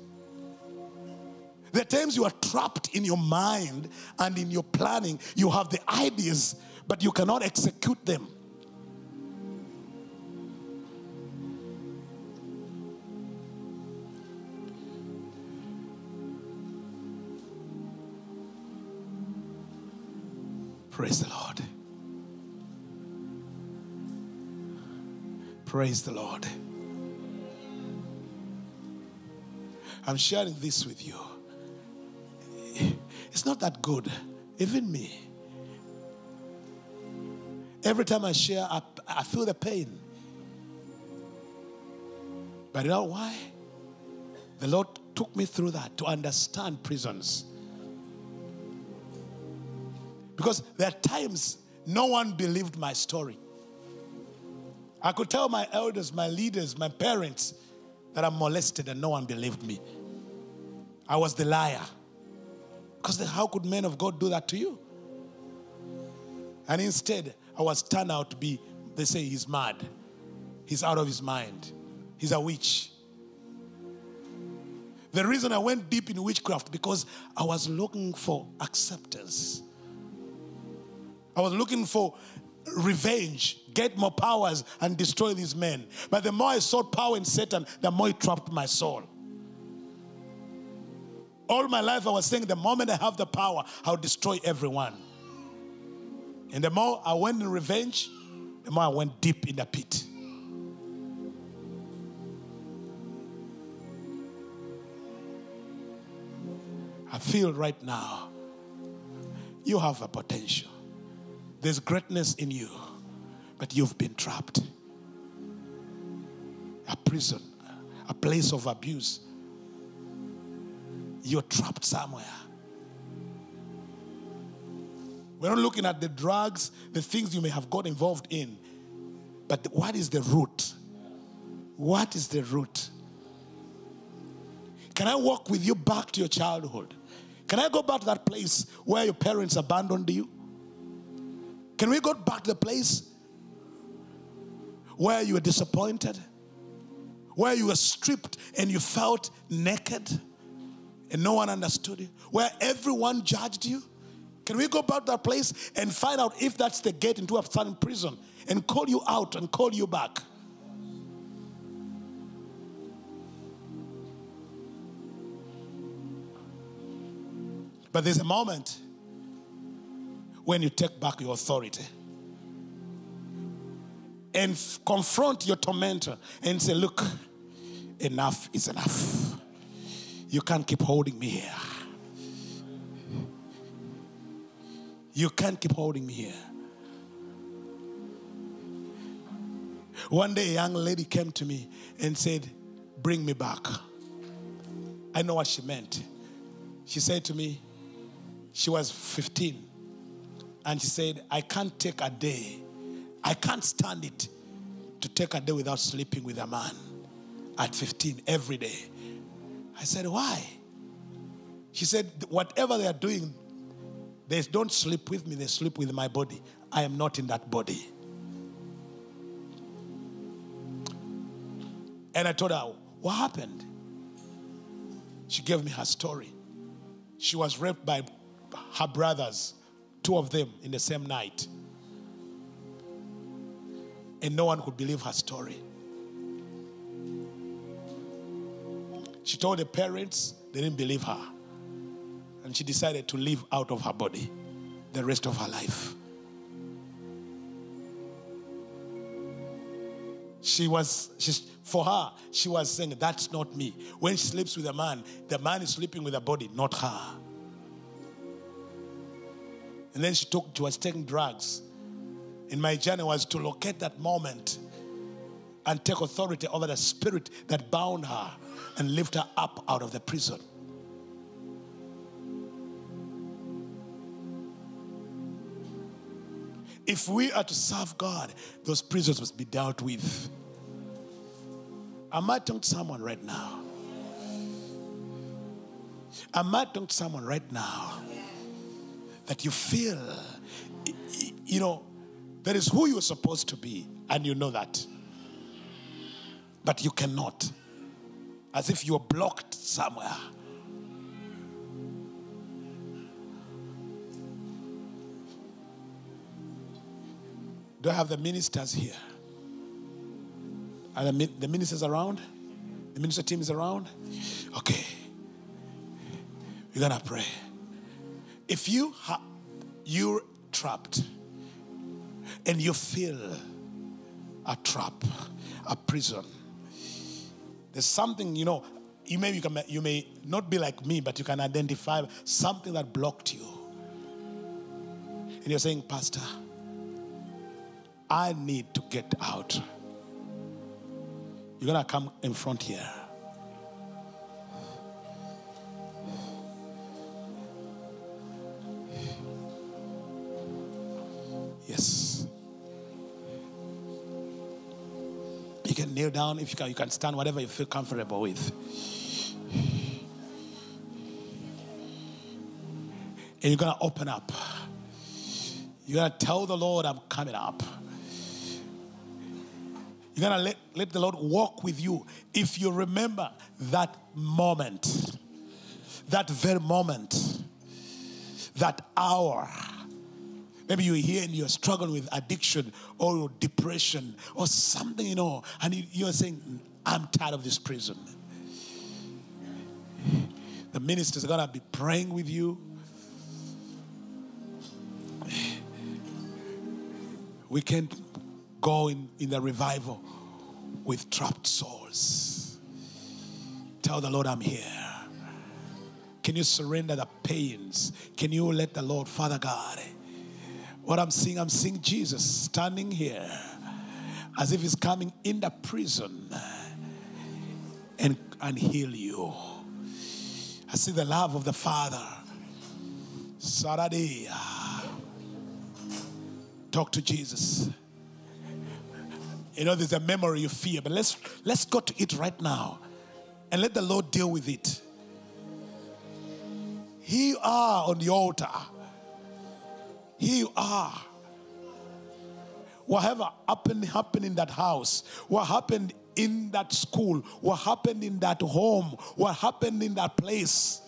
There are times you are trapped in your mind and in your planning. You have the ideas, but you cannot execute them. Praise the Lord. Praise the Lord. I'm sharing this with you. It's not that good, even me. Every time I share, I, I feel the pain. But you know why? The Lord took me through that to understand prisons. Because there are times no one believed my story. I could tell my elders, my leaders, my parents that I'm molested and no one believed me. I was the liar. Because how could men of God do that to you? And instead, I was turned out to be, they say he's mad. He's out of his mind. He's a witch. The reason I went deep in witchcraft because I was looking for acceptance. I was looking for revenge, get more powers and destroy these men. But the more I sought power in Satan, the more it trapped my soul. All my life I was saying, the moment I have the power, I'll destroy everyone. And the more I went in revenge, the more I went deep in the pit. I feel right now, you have a potential. There's greatness in you, but you've been trapped. A prison, a place of abuse. You're trapped somewhere. We're not looking at the drugs, the things you may have got involved in, but what is the root? What is the root? Can I walk with you back to your childhood? Can I go back to that place where your parents abandoned you? Can we go back to the place where you were disappointed? Where you were stripped and you felt naked and no one understood you? Where everyone judged you? Can we go back to that place and find out if that's the gate into a certain prison and call you out and call you back? But there's a moment when you take back your authority. And confront your tormentor and say, look, enough is enough. You can't keep holding me here. You can't keep holding me here. One day a young lady came to me and said, bring me back. I know what she meant. She said to me, she was fifteen. And she said, I can't take a day. I can't stand it to take a day without sleeping with a man at fifteen every day. I said, why? She said, whatever they are doing, they don't sleep with me, they sleep with my body. I am not in that body. And I told her, what happened? She gave me her story. She was raped by her brothers, two of them in the same night. And no one could believe her story. She told the parents, they didn't believe her. And she decided to live out of her body the rest of her life. She was, she, for her, she was saying, that's not me. When she sleeps with a man, the man is sleeping with a body, not her. And then she, took, she was taking drugs. And my journey was to locate that moment and take authority over the spirit that bound her and lift her up out of the prison. If we are to serve God, those prisons must be dealt with. Am I talking to someone right now? Am I talking to someone right now? That you feel, you know, that is who you are supposed to be, and you know that. But you cannot. As if you are blocked somewhere. Do I have the ministers here? Are the, the ministers around? The minister team is around? Okay. We're going to pray. If you ha- you're trapped, and you feel a trap, a prison. There's something, you know, you may, you, can, you may not be like me, but you can identify something that blocked you. And you're saying, Pastor, I need to get out. You're going to come in front here. Yes. You can kneel down if you can. You can stand, whatever you feel comfortable with. And you're going to open up. You're going to tell the Lord, I'm coming up. You're going to let, let the Lord walk with you. If you remember that moment, that very moment, that hour. Maybe you're here and you're struggling with addiction or depression or something, you know, and you're saying, I'm tired of this prison. The ministers are going to be praying with you. We can't go in, in the revival with trapped souls. Tell the Lord, I'm here. Can you surrender the pains? Can you let the Lord, Father God, what I'm seeing, I'm seeing Jesus standing here as if he's coming in the prison and, and heal you. I see the love of the Father. Saradiya. Talk to Jesus. You know, there's a memory you fear, but let's, let's go to it right now and let the Lord deal with it. Here you are on the altar. Here you are. What happened, happened in that house, what happened in that school, what happened in that home, what happened in that place.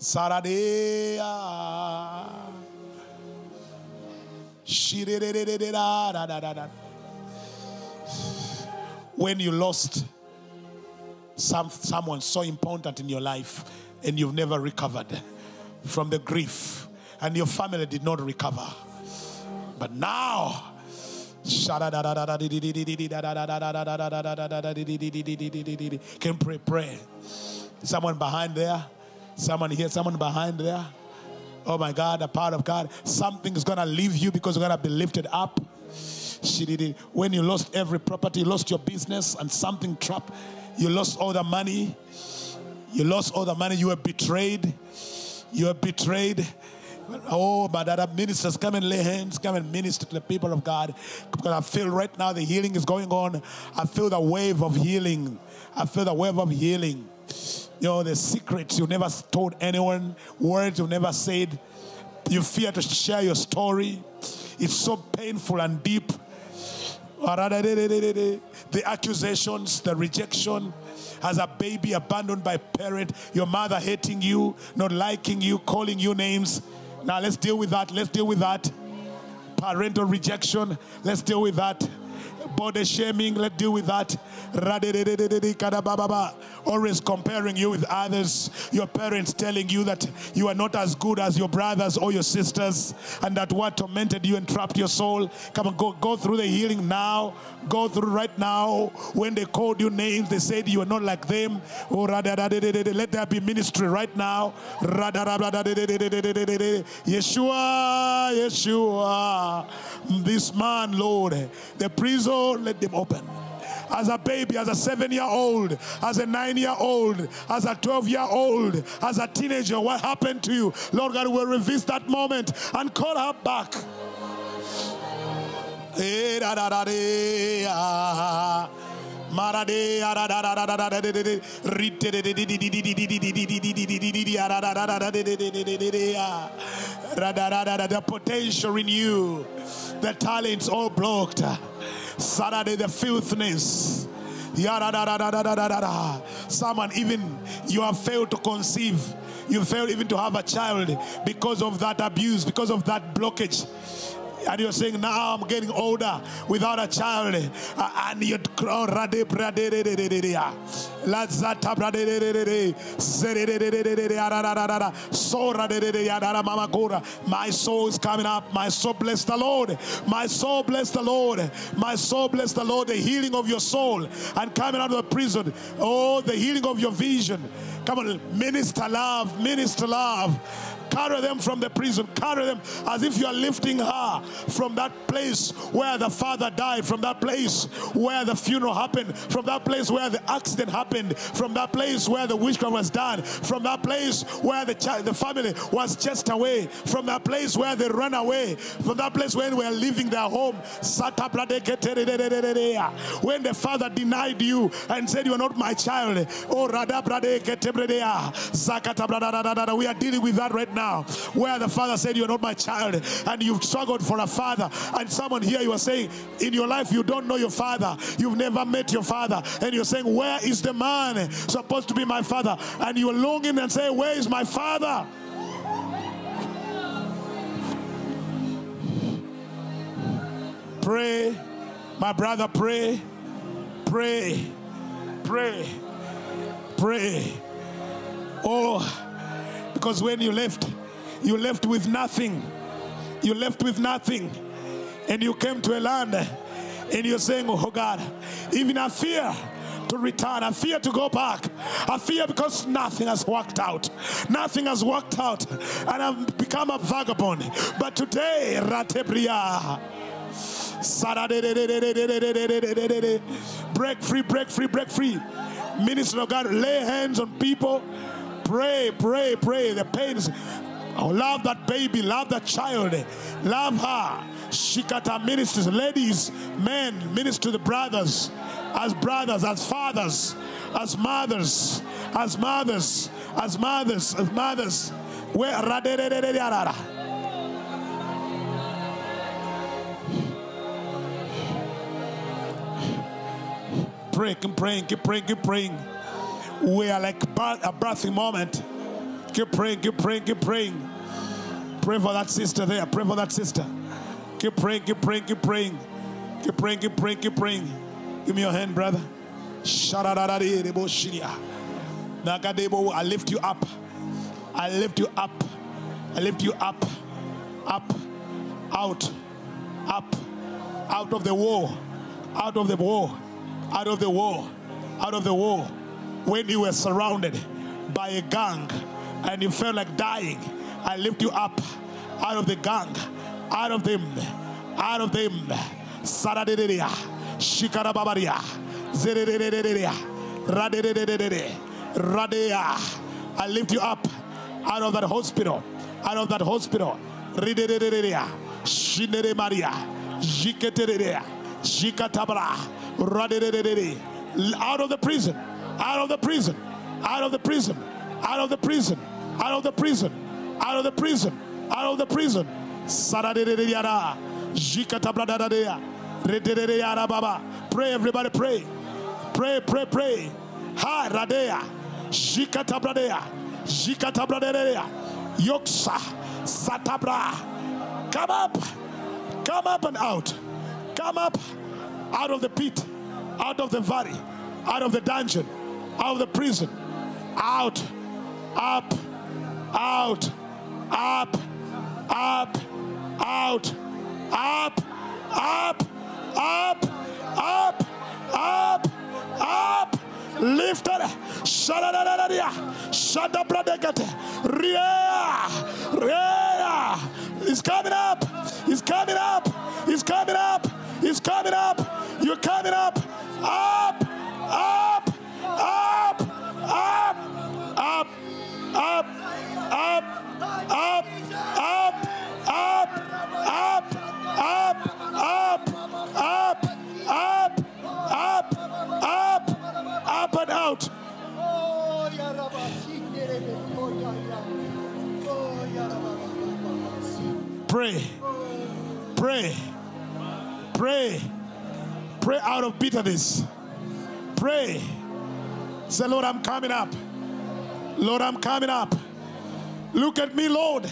Saradea. When you lost some, someone so important in your life and you've never recovered from the grief, and your family did not recover. But now, can pray, pray. Someone behind there, someone here, someone behind there. Oh my God, the power of God. Something is going to leave you because you're going to be lifted up. When you lost every property, you lost your business and something trapped, you lost all the money. You lost all the money. You were betrayed. You were betrayed. Oh, but other ministers, come and lay hands. Come and minister to the people of God. Because I feel right now the healing is going on. I feel the wave of healing. I feel the wave of healing. You know, the secrets you never told anyone. Words you never said. You fear to share your story. It's so painful and deep. The accusations, the rejection. As a baby abandoned by parent, your mother hating you, not liking you, calling you names. Now let's deal with that. Let's deal with that. Parental rejection. Let's deal with that. Body shaming. Let's deal with that. Always comparing you with others. Your parents telling you that you are not as good as your brothers or your sisters, and that what tormented you and trapped your soul. Come on, go, go through the healing now. Go through right now. When they called you names, they said you are not like them. Oh, let there be ministry right now. Yeshua, Yeshua. This man, Lord, the prison, let them open. As a baby, as a seven-year-old, as a nine-year-old, as a twelve-year-old, as a teenager, what happened to you? Lord God, we'll revisit that moment and call her back. The potential in you, the talents all blocked. Saturday, the filthiness. Someone, even you have failed to conceive. You failed even to have a child because of that abuse, because of that blockage. And you're saying, now I'm getting older without a child. And you're my soul is coming up. My soul bless the Lord. My soul bless the Lord. My soul bless the Lord. The healing of your soul and coming out of the prison. Oh, the healing of your vision. Come on, minister love, minister love. Carry them from the prison. Carry them as if you are lifting her from that place where the father died, from that place where the funeral happened, from that place where the accident happened, from that place where the witchcraft was done, from that place where the child, the family was chased away, from that place where they ran away, from that place when we were leaving their home. When the father denied you and said, you are not my child. Oh, we are dealing with that right now. Now, where the father said you're not my child and you've struggled for a father, and someone here, you are saying in your life you don't know your father, you've never met your father, and you're saying, where is the man supposed to be my father? And you're longing and saying, where is my father? Pray, my brother, pray, pray, pray, pray. Oh, because when you left, you left with nothing. You left with nothing. And you came to a land and you're saying, oh God, even I fear to return. I fear to go back. I fear because nothing has worked out. Nothing has worked out. And I've become a vagabond. But today, Ratebriya. Break free, break free, break free. Minister of God, lay hands on people. Pray, pray, pray. The pains. Oh, love that baby. Love that child. Love her. Shikata ministers, ladies, men, minister to the brothers, as brothers, as fathers, as mothers, as mothers, as mothers, as mothers. Where? Pray, keep praying, keep praying, keep praying. We are like a birthing moment. Keep praying, keep praying, keep praying. Pray for that sister there. Pray for that sister. Keep praying, keep praying, keep praying. Keep praying, keep praying, keep praying. Give me your hand, brother. I lift you up. I lift you up. I lift you up. up, out, up, out of the war, out of the war, out of the war, out of the war. When you were surrounded by a gang and you felt like dying, I lift you up, out of the gang, out of them, out of them. Saradidia, Shikarababaria, Zedidia, Radedede, Radea. I lift you up, out of that hospital, out of that hospital. Ridededea, Shinere Maria, Jiketeria, Jikatabra, Radedede. Out of the prison, out of the prison, out of the prison, out of the prison, out of the prison, out of the prison, out of the prison. Saradidia. Pray, everybody, pray. Pray, pray, pray. Ha, Radea. Jikatabradea. Jikatabradea. Yoksa. Satabra. Come up. Come up and out. Come up. Out of the pit. Out of the valley. Out of the dungeon. Out of the prison. Out. Up. Out. Up. Up. Out. Up, up, up, up, up, up, lifted. Shadadadadadia, shadabradekate, ria, ria. It's coming up, it's coming up, it's coming up, it's coming up. You're coming up, up, up, up, up, up, up, up, up, up, up, up. Up, up, up, up, up, up, up and out. Pray, pray, pray, pray out of bitterness. Pray. Say, Lord, I'm coming up. Lord, I'm coming up. Look at me, Lord.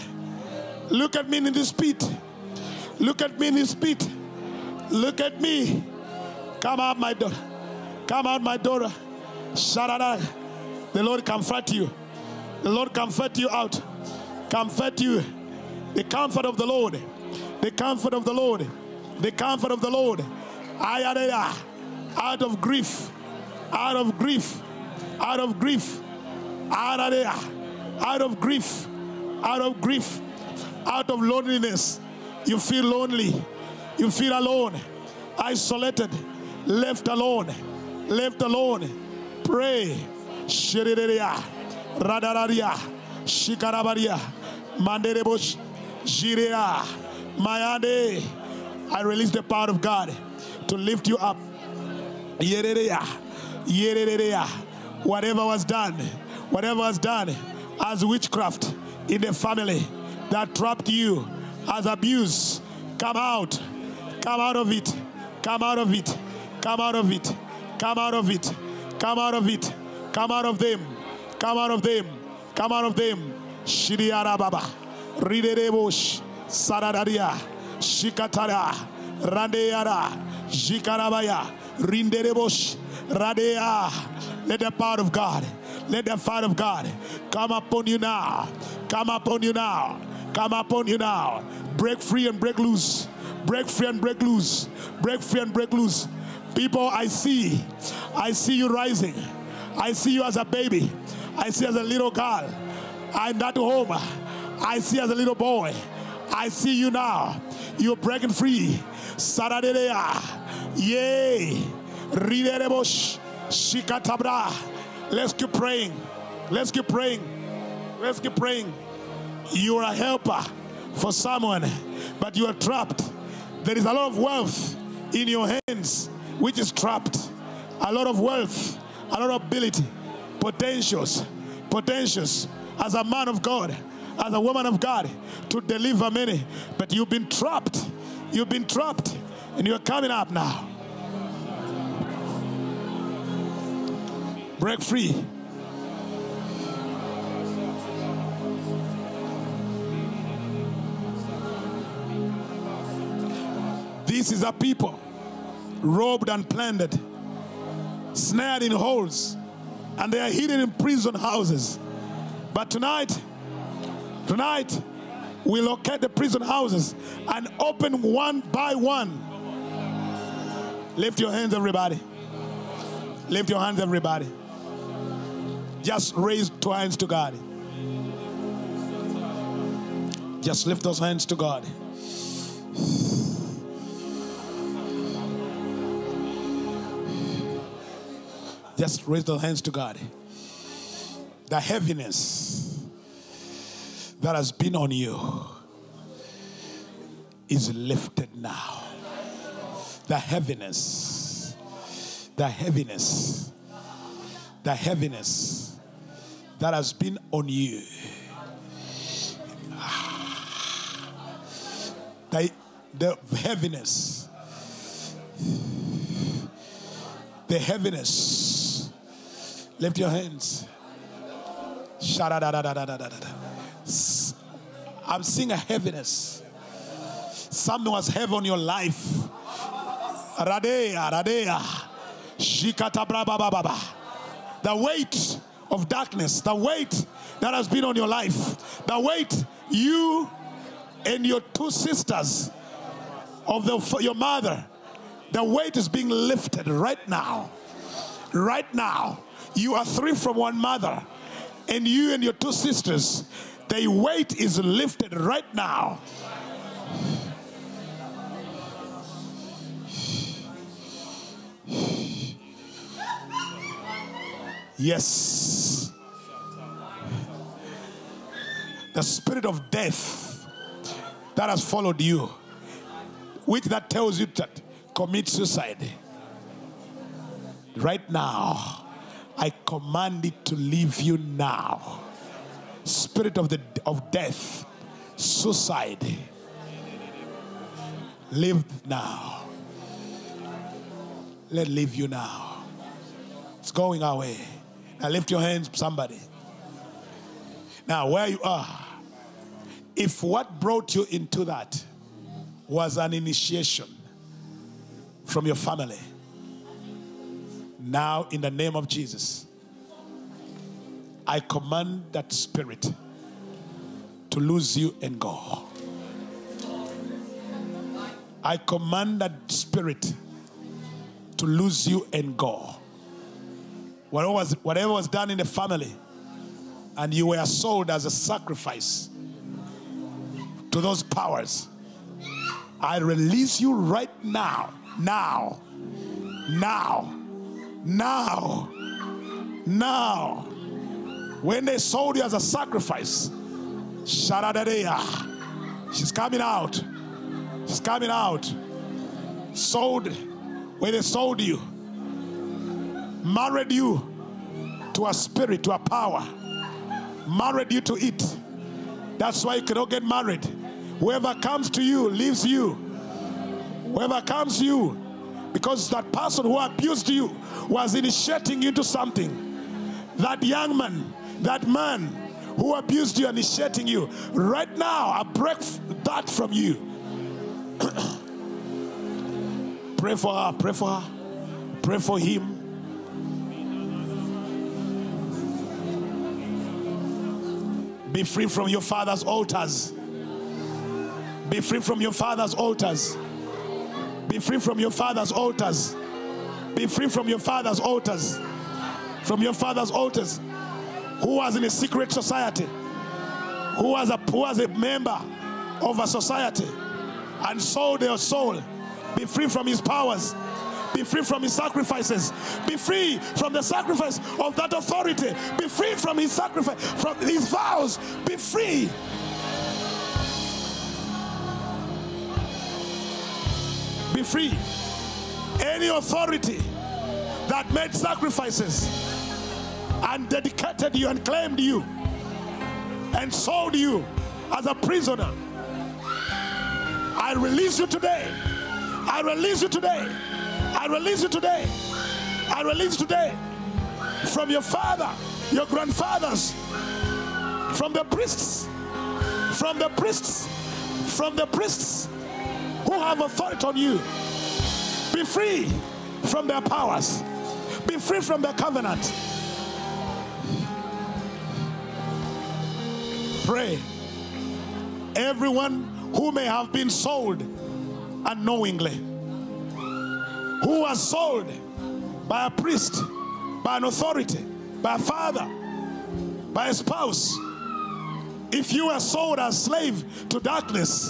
Look at me in this pit. Look at me in his pit. Look at me. Come out, my daughter. Come out, my daughter. Sharanai. The Lord comfort you. The Lord comfort you out. Comfort you. The comfort of the Lord. The comfort of the Lord. The comfort of the Lord. Ayadea. Out of grief. Out of grief. Out of grief. Ayadea. Out of grief. Out of grief. Out of loneliness. You feel lonely, you feel alone, isolated, left alone, left alone. Pray. Shiriria, Radararia, Shikarabaria, Manderebush, Jiria, Mayade. I release the power of God to lift you up. Yereria, Yereria. Whatever was done, whatever was done as witchcraft in the family that trapped you, as abuse, come out, come out of it, come out of it, come out of it, come out of it, come out of it, come out of them, come out of them, come out of them. Shiriara Baba, Riderebush, Saradaria, Shikatara, Randeara, Jikarabaya, Rinderebush, Radea. Let the power of God, let the fire of God come upon you now, come upon you now. Come upon you now. Break free and break loose. Break free and break loose. Break free and break loose. People, I see. I see you rising. I see you as a baby. I see you as a little girl. I'm not home. I see you as a little boy. I see you now. You're breaking free. Saradea. Yay. Riderebosh. Shikatabra. Let's keep praying. Let's keep praying. Let's keep praying. You are a helper for someone, but you are trapped. There is a lot of wealth in your hands, which is trapped. A lot of wealth, a lot of ability, potentials, potentials as a man of God, as a woman of God, to deliver many. But you've been trapped. You've been trapped, and you're coming up now. Break free. This is a people robbed and plundered, snared in holes, and they are hidden in prison houses. But tonight, tonight, We locate the prison houses and open one by one. Lift your hands, everybody. Lift your hands, everybody. Just raise two hands to God. Just lift those hands to God. Just raise those hands to God. The heaviness that has been on you is lifted now. The heaviness, the heaviness, the heaviness that has been on you. The, the heaviness, the heaviness. Lift your hands. I'm seeing a heaviness. Something was heavy on your life. Radea, radea. Shikatabra baba baba. The weight of darkness, the weight that has been on your life, the weight you and your two sisters of the, your mother, the weight is being lifted right now. Right now, you are three from one mother, and you and your two sisters, the weight is lifted right now. Yes. The spirit of death that has followed you, which that tells you that commit suicide. Right now, I command it to leave you now. Spirit of the of death, suicide, live now. Let leave you now. It's going away. Now lift your hands, somebody. Now, where you are, if what brought you into that was an initiation from your family, now in the name of Jesus, I command that spirit to lose you and go. I command that spirit to lose you and go. Whatever was, whatever was done in the family, and you were sold as a sacrifice to those powers, I release you right now, now, now, now, now. When they sold you as a sacrifice, Sharadarea, she's coming out, she's coming out. Sold, when they sold you, married you to a spirit, to a power, married you to it. That's why you cannot get married. Whoever comes to you leaves you. Whoever comes to you, because that person who abused you was initiating you to something. That young man, that man who abused you, initiating you. Right now, I break that from you. Pray for her, pray for her, pray for him. Be free from your father's altars. Be free from your father's altars. Be free from your father's altars. Be free from your father's altars. From your father's altars. Who was in a secret society. Who was a, who was a member of a society. And sold their soul. Be free from his powers. Be free from his sacrifices. Be free from the sacrifice of that authority. Be free from his sacrifice, from his vows. Be free. Be free. Any authority that made sacrifices and dedicated you and claimed you and sold you as a prisoner, I release you today. I release you today. I release you today. I release you today from your father, your grandfathers, from the priests, from the priests, from the priests who have authority on you. Be free from their powers. Be free from their covenant. Pray. Everyone who may have been sold unknowingly, who was sold by a priest, by an authority, by a father, by a spouse. If you were sold as slave to darkness,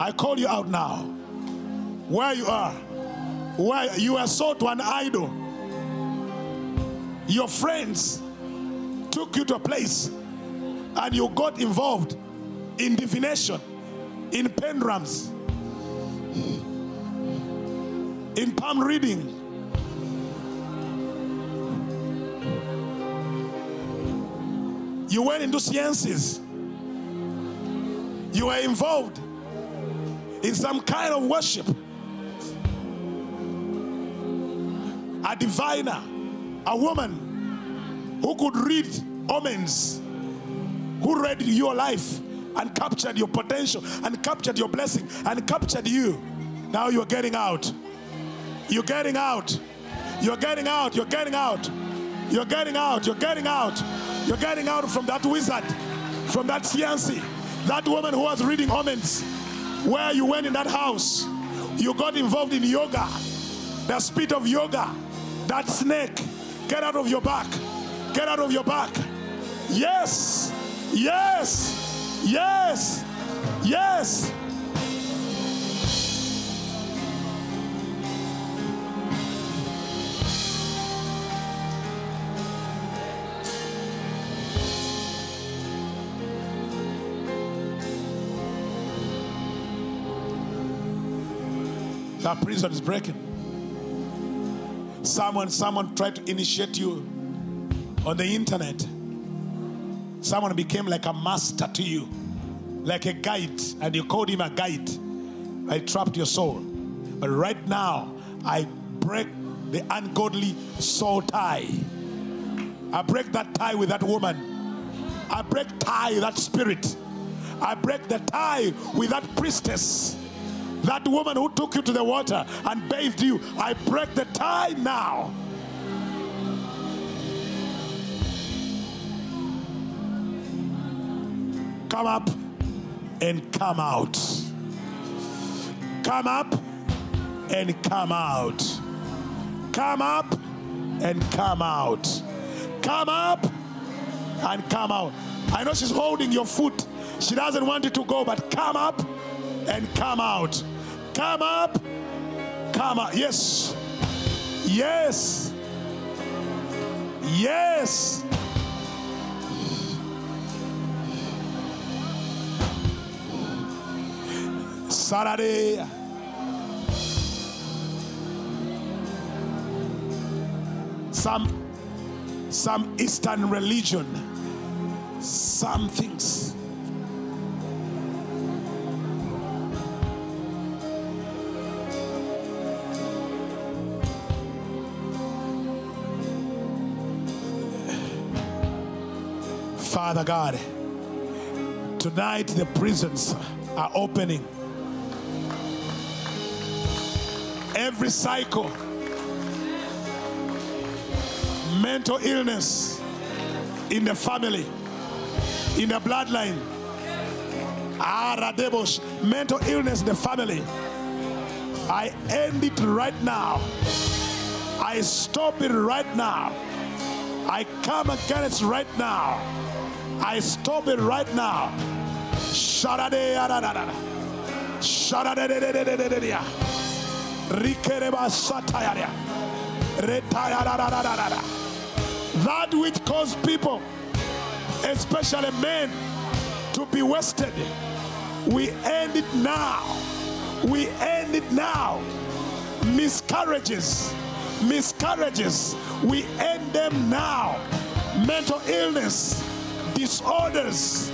I call you out now. Where you are, where you are sold to an idol, your friends took you to a place and you got involved in divination, in pendulums, in palm reading. You went into sciences. You were involved in some kind of worship. A diviner, a woman who could read omens, who read your life and captured your potential and captured your blessing and captured you. Now you're getting out. You're getting out. You're getting out. You're getting out. You're getting out. You're getting out. You're getting out from that wizard, from that fiancé, that woman who was reading omens, where you went in that house. You got involved in yoga, the spirit of yoga, that snake. Get out of your back. Get out of your back. Yes, yes, yes, yes. That prison is breaking. Someone, someone tried to initiate you on the internet. Someone became like a master to you, like a guide, and you called him a guide. I trapped your soul. But right now, I break the ungodly soul tie. I break that tie with that woman. I break tie with that spirit. I break the tie with that priestess. That woman who took you to the water and bathed you, I break the tie now. Come up and come out. Come up and come out. Come up and come out. Come up and come out. I know she's holding your foot. She doesn't want you to go, but come up and come out. Come up, come out. Yes, yes, yes. Saturday, some some Eastern religion, some things. Father God, tonight the prisons are opening. Every cycle, mental illness in the family, in the bloodline, mental illness in the family, I end it right now. I stop it right now. I come against it right now. I stop it right now. That which caused people, especially men, to be wasted, we end it now. We end it now. Miscarriages, miscarriages, we end them now. Mental illness, disorders,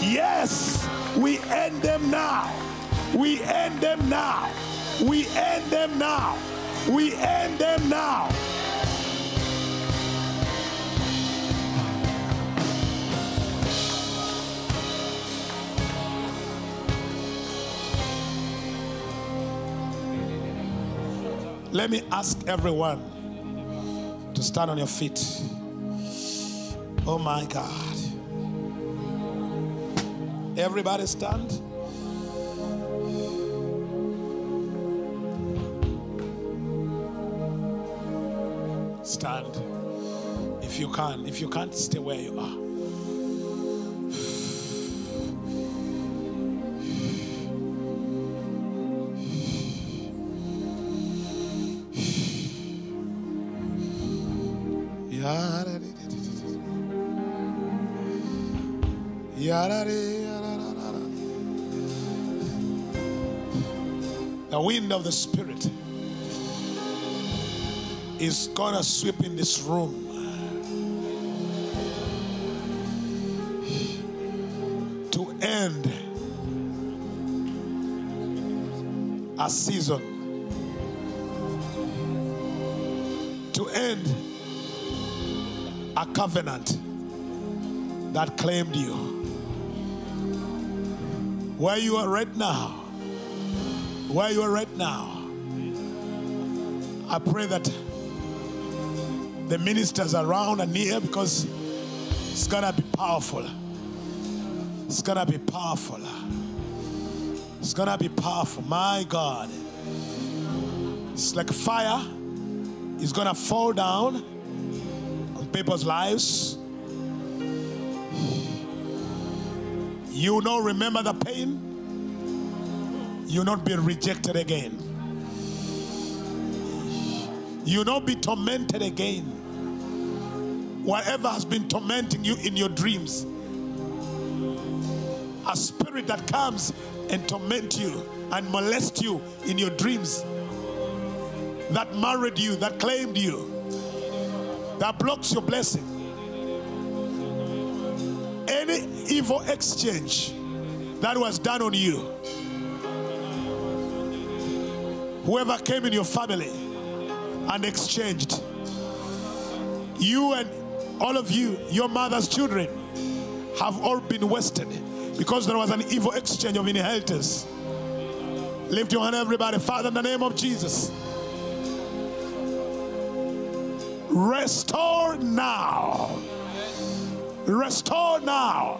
yes, we end them now. We end them now. We end them now. We end them now. Let me ask everyone to stand on your feet. Oh my God. Everybody stand. Stand. If you can, if you can't, stay where you are. The wind of the Spirit is gonna sweep in this room. To end a season. To end a covenant that claimed you. Where you are right now, where you are right now, I pray that the ministers around and near, because it's gonna be powerful. It's gonna be powerful. It's gonna be powerful. My God. It's like fire is gonna fall down on people's lives. You will not remember the pain. You will not be rejected again. You will not be tormented again. Whatever has been tormenting you in your dreams, a spirit that comes and torments you and molests you in your dreams, that married you, that claimed you, that blocks your blessing. Any evil exchange that was done on you, whoever came in your family and exchanged you, and all of you, your mother's children have all been wasted because there was an evil exchange of inheritance. Lift your hand, everybody. Father, in the name of Jesus, restore now. Restore now.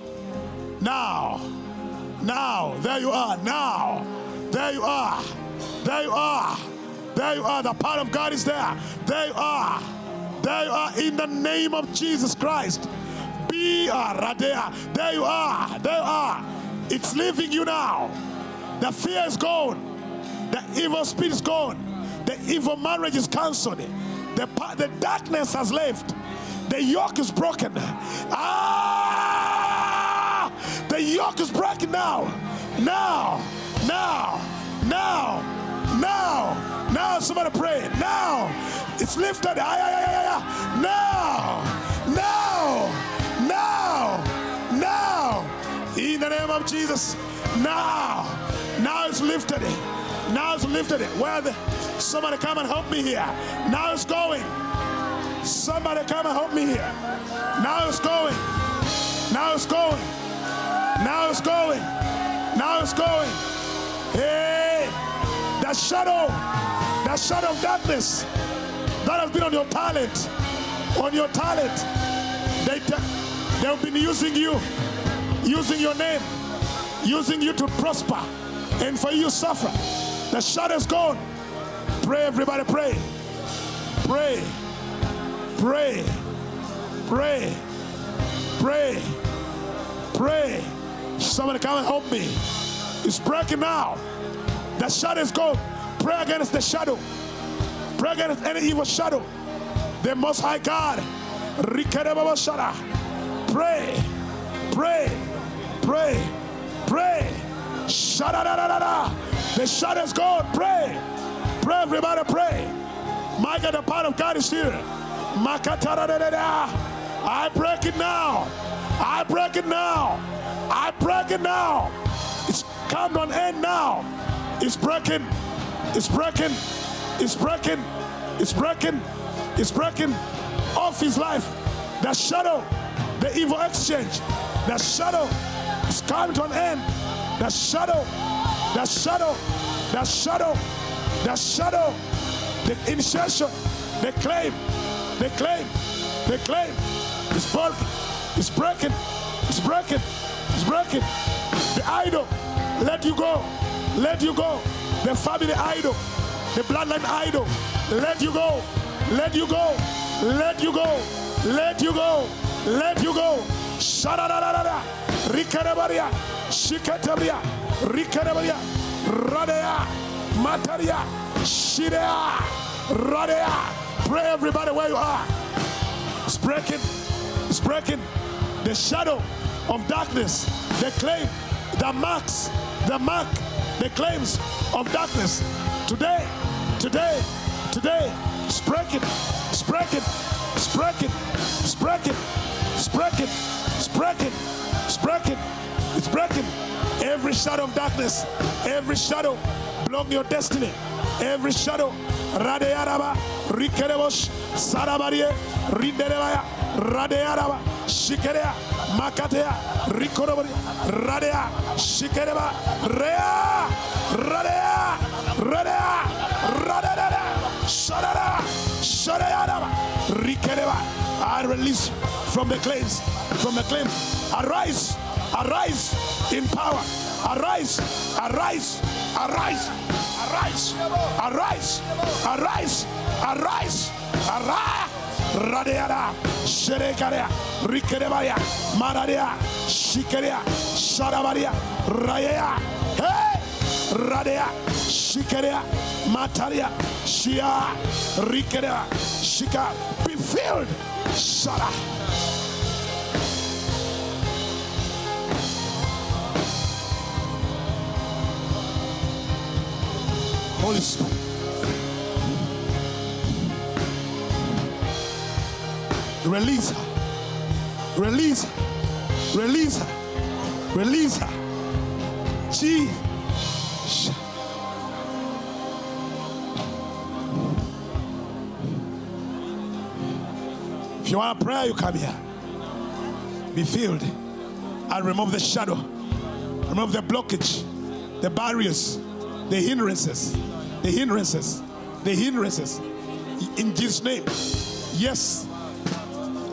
Now. Now. There you are. Now. There you are. There you are. There you are. The power of God is there. There you are. There you are. In the name of Jesus Christ. Be radea. There you are. There you are. It's leaving you now. The fear is gone. The evil spirit is gone. The evil marriage is cancelled. The, the darkness has left. The yoke is broken. Ah! The yoke is broken now. Now. Now. Now. Now. Now. Somebody pray. Now. It's lifted. Ah, yeah, yeah, yeah. Now. Now. Now. Now. In the name of Jesus. Now. Now it's lifted. Now it's lifted. Where the, somebody come and help me here. Now it's going. Somebody come and help me here. Now it's going. Now it's going. Now it's going. Now it's going. Hey, that shadow, that shadow of darkness that has been on your talent, on your talent. They they've been using you, using your name, using you to prosper, and for you to suffer. The shadow is gone. Pray, everybody, pray, pray. Pray, pray, pray, pray. Somebody come and help me. It's breaking now. The shadow is gone. Pray against the shadow. Pray against any evil shadow. The Most High God. Pray, pray, pray, pray. The shadow is gone. Pray, pray, everybody, pray. My God, the power of God is here. I break it now. I break it now. I break it now. It's come to an end now. It's breaking. It's breaking. It's breaking. It's breaking. It's breaking off his life. The shadow, the evil exchange, the shadow is coming to an end. The shadow, the shadow, the shadow, the shadow, the initiation, the claim. They claim, they claim, it's broken, it's broken, it's broken, it's broken. idol, let you go, let you go. The family idol, the bloodline idol, let you go, let you go, let you go, let you go, let you go. Shadadadadada, Rikarabaria, Shikataria, Rikarabaria, Radea, Mataria, Shidea, Radea. Pray everybody where you are. It's breaking, it's breaking. The shadow of darkness, the claim, the marks, the mark, the claims of darkness. Today, today, today, it's breaking, it's breaking, it's breaking, it's breaking, it's breaking, it's breaking, it's breaking, it's breaking. Every shadow of darkness, every shadow, block your destiny. Every shadow, Radearaba, Rikerebosh, Sarabarie, Riderevaya, Radearaba, Shikerea, Makatea, Rikorobori, Radea, Shikereba, Rea, Radea, Radea, Radea, Shadada, Shadayadaba, Rikereba. I release you from the claims, from the claims. Arise, arise in power. Arise, arise, arise, arise, arise, arise, arise, arise. Radeada, Sherekarea, Rikerebaya, Maradea, Shikerea, Sharabaria, Raya, Hey, Radea, Shikerea, Mataria, Shia, Rikerea, Shika, be filled, Shara. Holy Spirit. Release her, release her, release her, release her. Jesus. If you want a prayer, you come here. Be filled and remove the shadow, remove the blockage, the barriers, the hindrances, the hindrances, the hindrances. In Jesus' name, yes.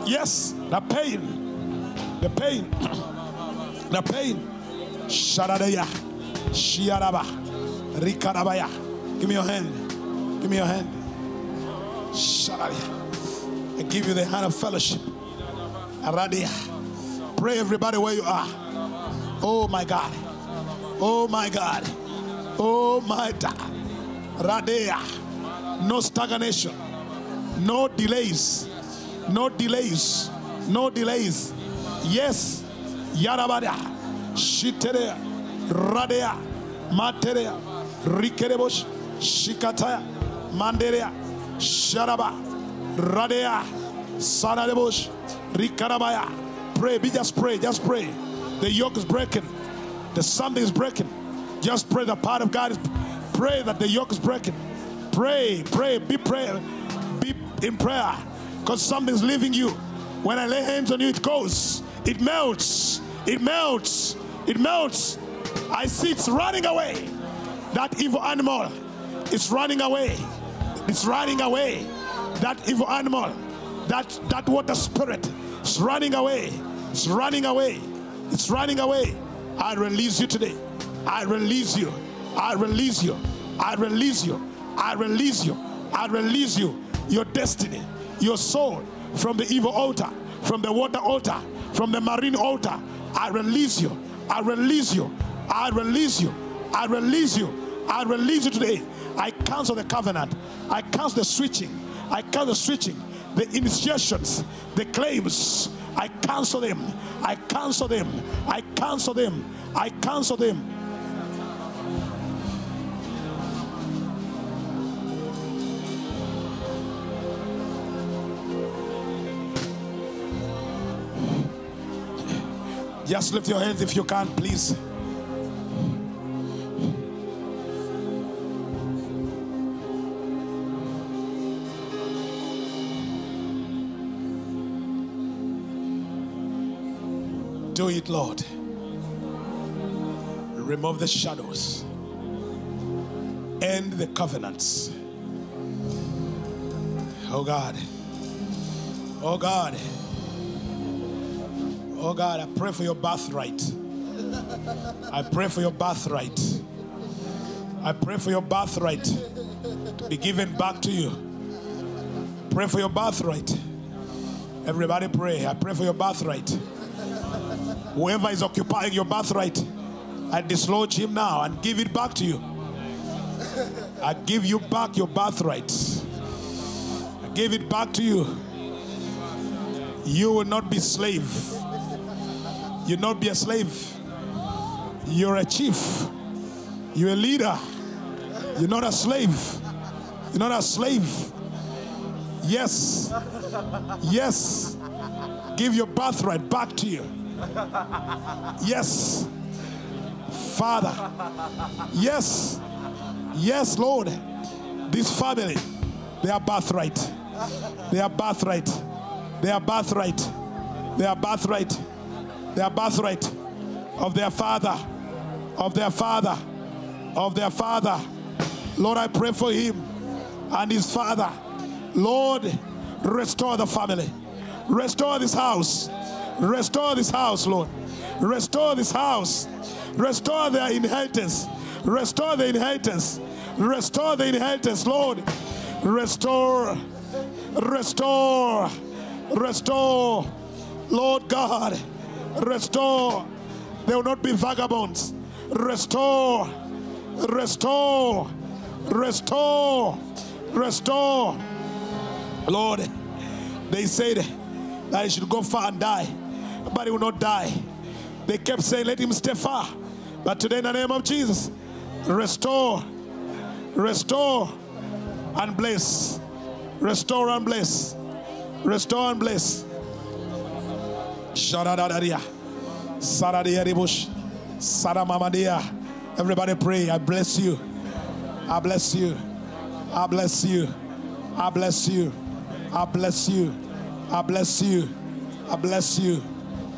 Yes, the pain, the pain, the pain. Sharadeya, Shiaraba, Rikarabaya. Give me your hand. Give me your hand. Sharadeya. I give you the hand of fellowship. Aradeya. Pray everybody where you are. Oh my God. Oh my God. Oh my God. Radeya. No stagnation. No delays. No delays, no delays. Yes, Yarabada, Shiterea, Radea, Materea, Rikerebos, Shikataya, Manderea, Sharaba, Radea, Sanadebos, Rikarabaya. Pray, be just pray, just pray. The yoke is breaking, the something is breaking. Just pray, the power of God is pray that the yoke is breaking. Pray, pray, be prayer, be in prayer. Because something's leaving you. When I lay hands on you, it goes. It melts. It melts. It melts. I see it's running away. That evil animal is running away. It's running away. That evil animal, that, that water spirit is running away. It's running away. It's running away. I release you today. I release you. I release you. I release you. I release you. I release you. Your destiny. Your soul from the evil altar, from the water altar, from the marine altar. I release you. I release you. I release you. I release you. I release you today. I cancel the covenant. I cancel the switching. I cancel the switching. The initiations, the claims. I cancel them. I cancel them. I cancel them. I cancel them. Just lift your hands if you can, please. Do it, Lord. Remove the shadows. End the covenants. Oh God. Oh God. Oh God, I pray for your birthright. I pray for your birthright. I pray for your birthright to be given back to you. Pray for your birthright. Everybody pray. I pray for your birthright. Whoever is occupying your birthright, I dislodge him now and give it back to you. I give you back your birthright. I give it back to you. You will not be slave. You'll not be a slave. You're a chief. You're a leader. You're not a slave. You're not a slave. Yes. Yes. Give your birthright back to you. Yes. Father. Yes. Yes, Lord. This family, they are birthright. They are birthright. They are birthright. They are birthright. They are birthright of their father. Of their father. Of their father. Lord, I pray for him and his father. Lord, restore the family. Restore this house. Restore this house, Lord. Restore this house. Restore their inheritance. Restore the inheritance. Restore the inheritance, Lord. Restore. Restore. Restore. Lord God. Restore. They will not be vagabonds. Restore. Restore. Restore. Restore. Lord, they said that he should go far and die, but he will not die. They kept saying, let him stay far. But today, in the name of Jesus, restore, restore and bless. Restore and bless. Restore and bless. Sharadadaria. Saradia Ribush. Saramamadia. Everybody pray. I bless you. I bless you. I bless you. I bless you. I bless you. I bless you. I bless you.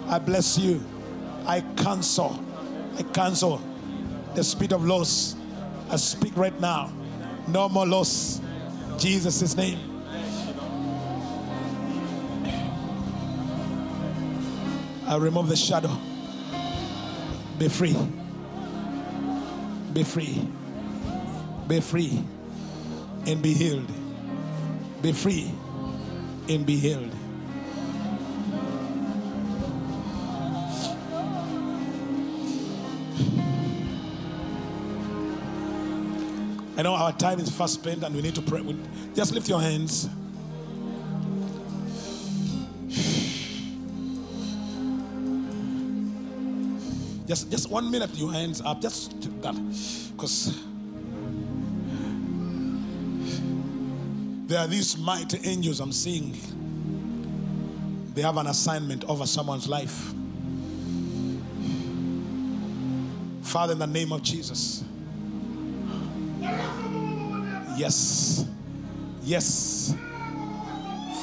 I bless you. I cancel. I cancel the spirit of loss. I speak right now. No more loss. Jesus' name. I remove the shadow. Be free. Be free. Be free and be healed. Be free and be healed. I know our time is fast spent and we need to pray. Just lift your hands. Just, just one minute, your hands up. Just that. Because there are these mighty angels I'm seeing. They have an assignment over someone's life. Father, in the name of Jesus. Yes. Yes.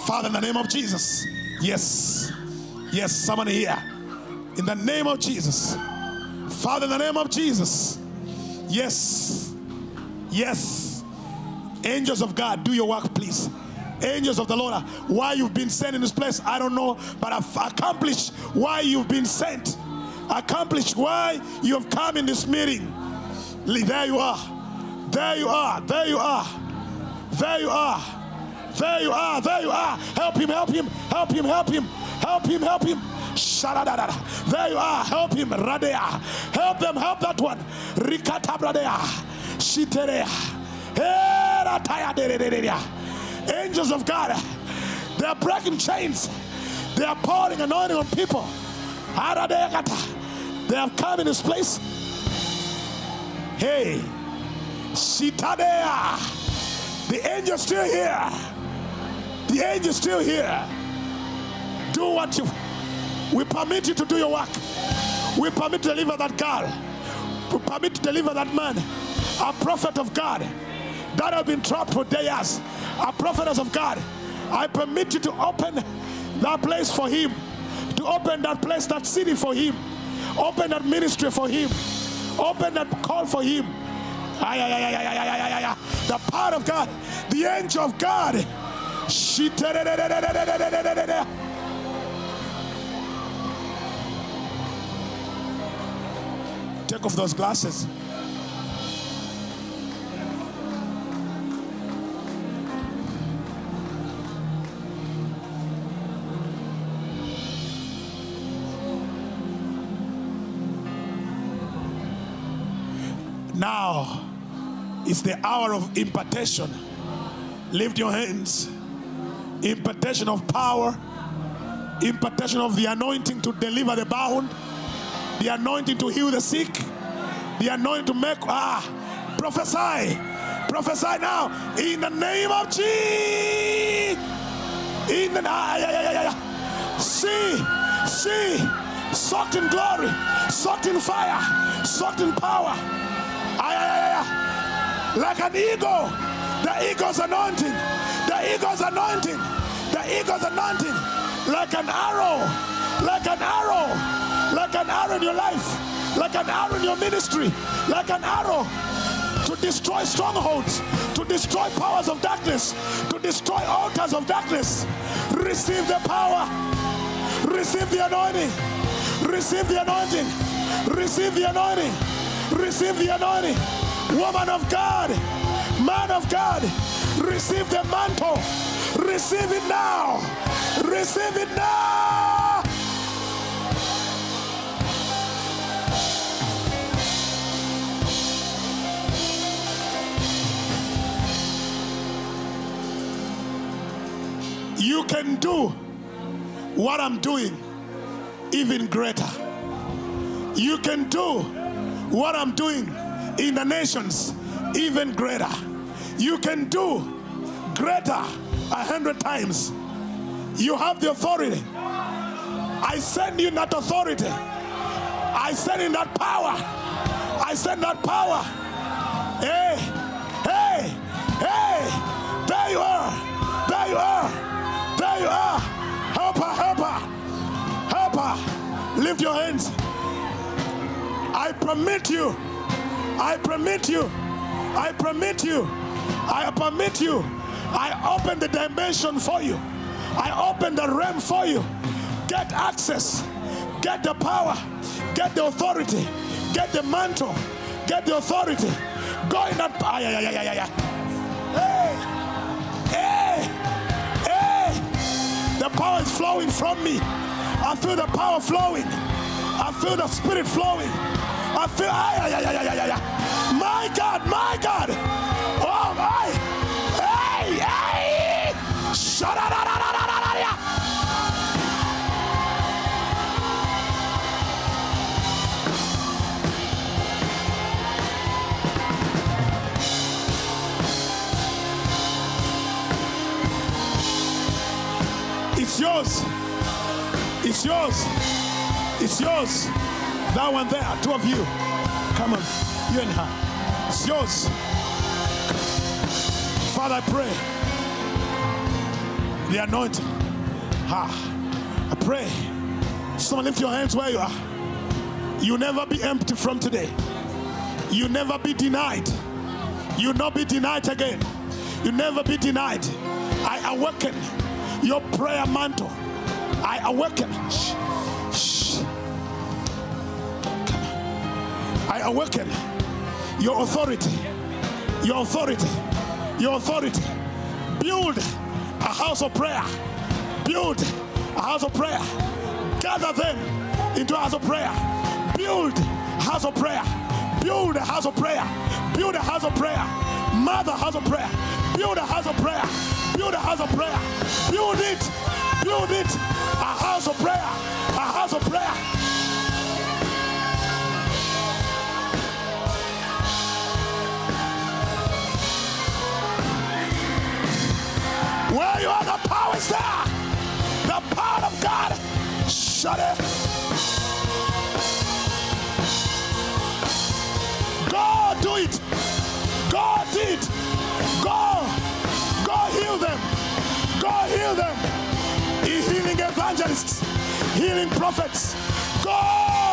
Father, in the name of Jesus. Yes. Yes, someone here. In the name of Jesus. Father, in the name of Jesus. Yes. Yes. Angels of God, do your work, please. Angels of the Lord, why you've been sent in this place, I don't know, but I've accomplished why you've been sent. Accomplished why you've come in this meeting. There you are. There you are. There you are. There you are. There you are. There you are. Help him, help him, help him, help him, help him, help him. There you are. Help him. Radea. Help them, help that one. Rikatabradea. Shiterea. Angels of God, they are breaking chains. They are pouring anointing on people. They have come in this place. Hey, the angel's still here. The angel's still here. Do what you. We permit you to do your work. We permit you to deliver that girl. We permit you to deliver that man. A prophet of God that have been trapped for days, a prophetess of God, I permit you to open that place for him, to open that place, that city for him, open that ministry for him, open that call for him. Ay, ay, ay, ay, ay, ay, ay, ay. The power of God, the angel of God. Take off those glasses. Now is the hour of impartation. Lift your hands. Impartation of power. Impartation of the anointing to deliver the bound. The anointing to heal the sick. The anointing to make... Ah, prophesy. Prophesy now. In the name of Jesus. In the... Ah, yeah, yeah, yeah, yeah. See. See. Soaked in glory. Soaked in fire. Soaked in power. Like an eagle, the eagle's anointing, the eagle's anointing, the eagle's anointing, like an arrow, like an arrow, like an arrow in your life, like an arrow in your ministry, like an arrow to destroy strongholds, to destroy powers of darkness, to destroy altars of darkness. Receive the power, receive the anointing, receive the anointing, receive the anointing, receive the anointing. Woman of God, man of God, receive the mantle. Receive it now. Receive it now. You can do what I'm doing, even greater. You can do what I'm doing in the nations, even greater. You can do greater a hundred times. You have the authority. I send you that authority. I send in that power. I send that power. Hey, hey, hey, there you are, there you are, there you are. Help her, help her, help her. Lift your hands. I permit you. I permit you, I permit you, I permit you, I open the dimension for you, I open the realm for you. Get access, get the power, get the authority, get the mantle, get the authority. Go in that power. Yeah, yeah, yeah, yeah, yeah. Hey, hey, hey, the power is flowing from me. I feel the power flowing, I feel the spirit flowing. I feel, ay, ay, ay, ay, ay, ay. My God, my God, oh my, hey, hey, shut up, it's yours, it's yours, it's yours. That one there, two of you. Come on, you and her. It's yours. Father, I pray the anointing. Ah, I pray. Someone lift your hands where you are. You'll never be empty from today. You'll never be denied. You'll not be denied again. You'll never be denied. I awaken your prayer mantle. I awaken. I awaken your authority, your authority, your authority. Build a house of prayer. Build a house of prayer. Gather them into a house of prayer. Build a house of prayer. Build a house of prayer. Build a house of prayer. Mother house of prayer. Build a house of prayer. Build a house of prayer. Build it. Build it. A house of prayer. A house of prayer. Where you are, the power is there. The power of God. Shut it. Go do it. Go do it. Go. Go heal them. Go heal them. Healing evangelists. Healing prophets. Go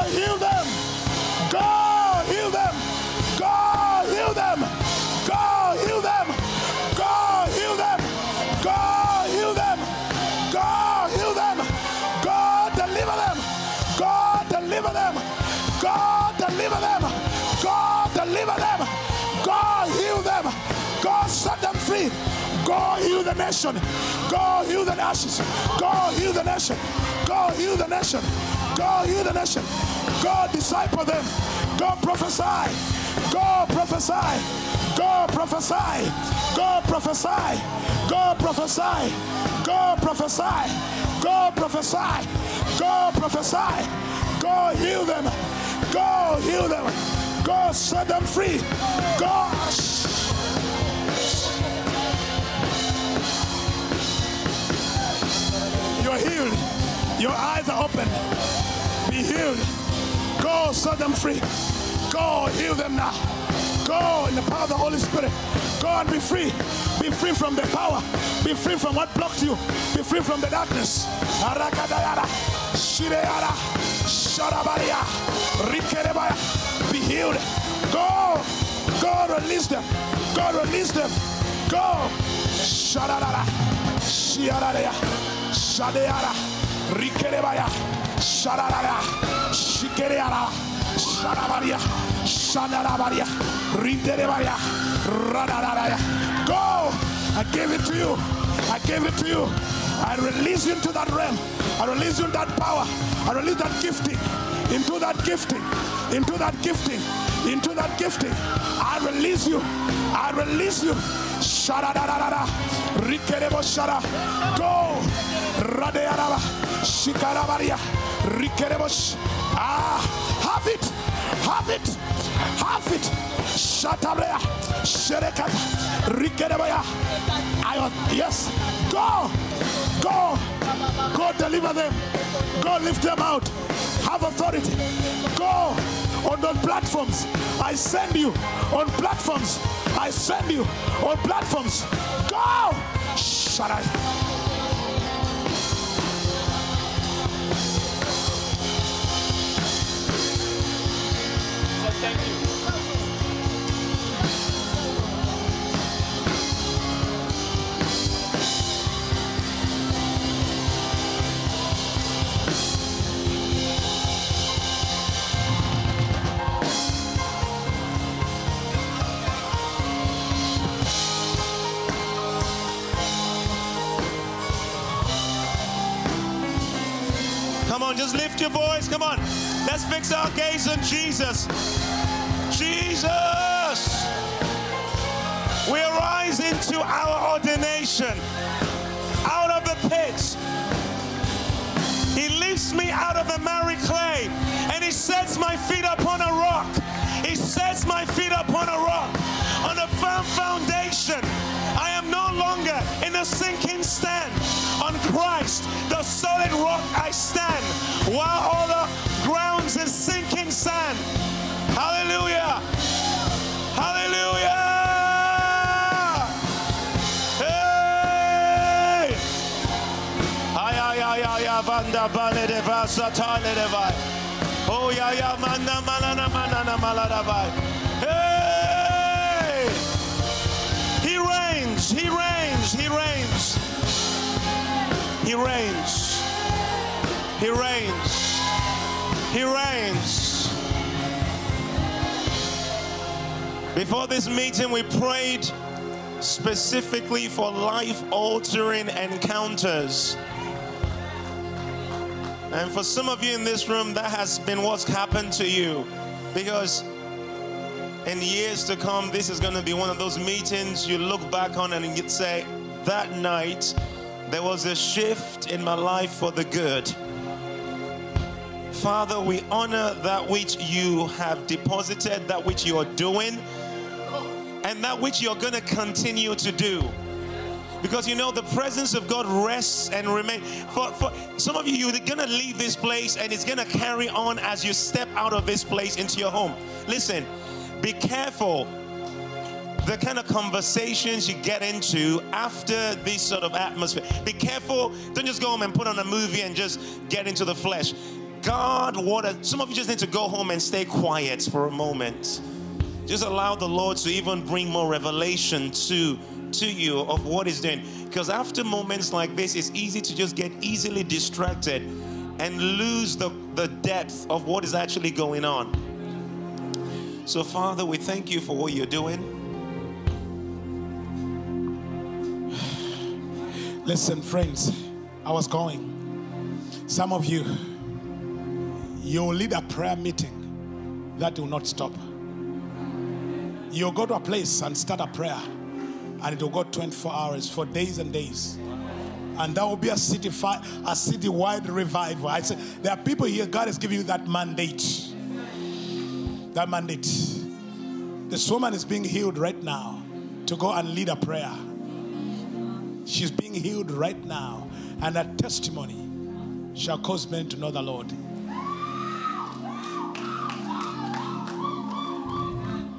heal them. Go heal them. Go heal them. Go heal them. Go heal them. God heal them. God heal them. God deliver them. God deliver them. God deliver them. the nation. God heal the nations. God heal the nation. God heal the nation. God heal the nation. God disciple them. God prophesy. God prophesy. God prophesy. God prophesy. God prophesy. God prophesy. God prophesy. God prophesy. God heal them. God heal them. God set them free. God. You're healed. Your eyes are open. Be healed. Go set them free. Go heal them now. Go in the power of the Holy Spirit. Go and be free. Be free from the power. Be free from what blocked you. Be free from the darkness. Be healed. Go. Go release them. Go release them. Go. Shadeara, Rikerebaya, Shadara, Shikereara, Shadabaria, Shadabaria, Riterebaya, Radaraya. Go! I gave it to you. I gave it to you. I release you into that realm. I release you into that power. I release that gifting. Into that gifting. Into that gifting. Into that gifting. I release you. I release you. Shadadadada. Rikerebo Shada. Go! Radearaba, Shikarabaria, Rikerebosh. Ah, have it, have it, have it. Shatabrea, Sherekat, Rikerebaya. Yes, go, go, go deliver them. Go lift them out. Have authority. Go on those platforms. I send you on platforms. I send you on platforms. Go, Sharai. Thank you. Come on, just lift your voice. Come on. Let's fix our gaze on Jesus. Jesus! We arise into our ordination, out of the pits. He lifts me out of the miry clay, and He sets my feet upon a rock. He sets my feet upon a rock, on a firm foundation. I am no longer in a sinking stand. On Christ, the solid rock, I stand, while all the grounds is sinking sand. Hallelujah! Hallelujah! Hey! Ay ay ay ay avanda bale deva satale deva. Oh ya ya manna manana manana maladava. Hey! He reigns! He reigns! He reigns! He reigns! He reigns! He reigns! Before this meeting, we prayed specifically for life-altering encounters. And for some of you in this room, that has been what's happened to you. Because in years to come, this is going to be one of those meetings you look back on and you'd say, that night, there was a shift in my life for the good. Father, we honor that which you have deposited, that which you're doing, and that which you're going to continue to do. Because you know the presence of God rests and remains. For, for some of you, you're going to leave this place and it's going to carry on as you step out of this place into your home. Listen, be careful the kind of conversations you get into after this sort of atmosphere. Be careful. Don't just go home and put on a movie and just get into the flesh. God, what a, some of you just need to go home and stay quiet for a moment. Just allow the Lord to even bring more revelation to, to you of what He's doing. Because after moments like this, it's easy to just get easily distracted and lose the, the depth of what is actually going on. So, Father, we thank you for what you're doing. Listen, friends, I was going. Some of you, you'll lead a prayer meeting that will not stop. You'll go to a place and start a prayer, and it will go twenty-four hours for days and days. And that will be a city a city-wide revival. I say, there are people here, God has given you that mandate. That mandate. This woman is being healed right now to go and lead a prayer. She's being healed right now. And her testimony shall cause men to know the Lord.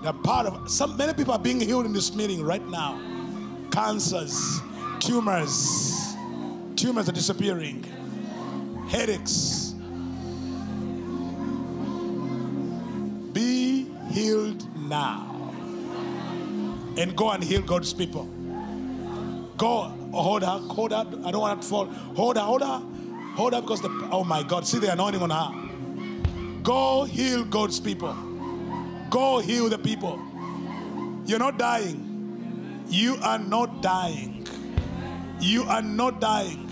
The power of, some, many people are being healed in this meeting right now. Cancers, tumors. Tumors are disappearing. Headaches. Be healed now. And go and heal God's people. Go, hold her, hold her. I don't want her to fall. Hold her, hold her. Hold her because the, oh my God, see the anointing on her. Go heal God's people. Go heal the people. You're not dying. You are not dying. You are not dying.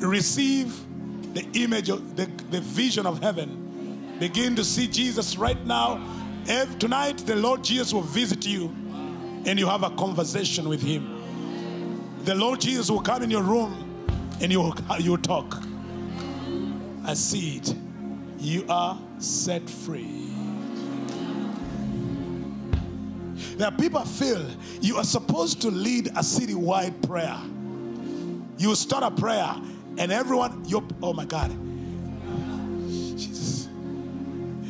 Receive the image of the, the vision of heaven. Begin to see Jesus right now. Every, tonight, the Lord Jesus will visit you and you have a conversation with him. The Lord Jesus will come in your room and you will, you will talk. I see it. You are set free. There are people feel you are supposed to lead a city-wide prayer. You start a prayer and everyone, you're, oh my God. Jesus.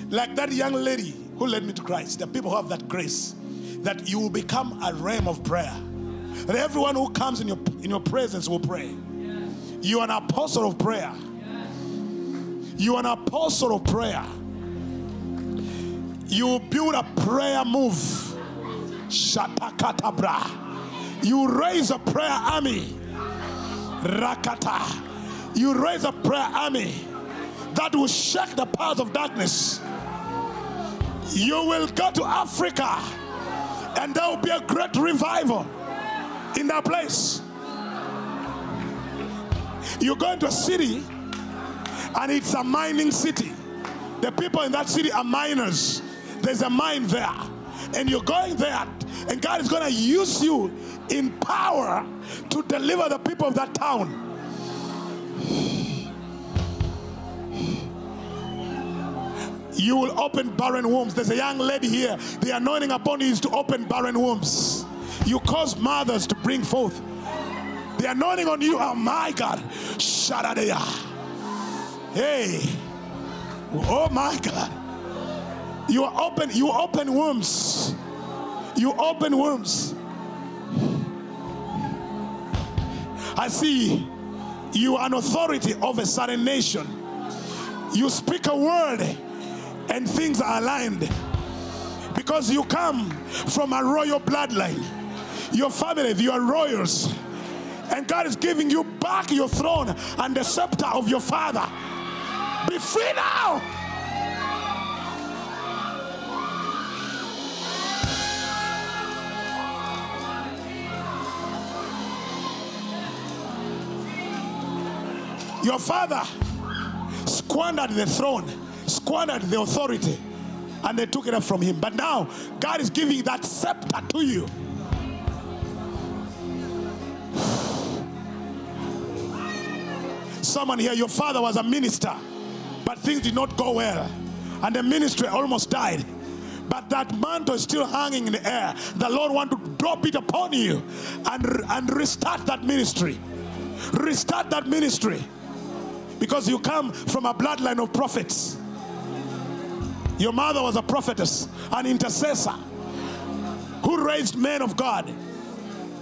Like that young lady who led me to Christ. The people who have that grace, that you will become a realm of prayer. That everyone who comes in your, in your presence will pray. Yes. You are an apostle of prayer. Yes. You are an apostle of prayer. You build a prayer move. Shatakatabra. You raise a prayer army. Rakata. You raise a prayer army that will shake the powers of darkness. You will go to Africa and there will be a great revival in that place. You go into a city and it's a mining city. The people in that city are miners. There's a mine there. And you're going there and God is going to use you in power to deliver the people of that town. You will open barren wombs. There's a young lady here. The anointing upon you is to open barren wombs. You cause mothers to bring forth. The anointing on you, oh my God. Shadadeya. Hey. Oh my God. You open, you open wombs. You open wombs. I see you are an authority of a certain nation. You speak a word and things are aligned. Because you come from a royal bloodline. Your family, you are royals. And God is giving you back your throne and the scepter of your father. Be free now. Your father squandered the throne, squandered the authority, and they took it up from him. But now, God is giving that scepter to you. Someone here, your father was a minister, but things did not go well, and the ministry almost died. But that mantle is still hanging in the air. The Lord wants to drop it upon you and, and restart that ministry. Restart that ministry. Because you come from a bloodline of prophets. Your mother was a prophetess, an intercessor, who raised men of God.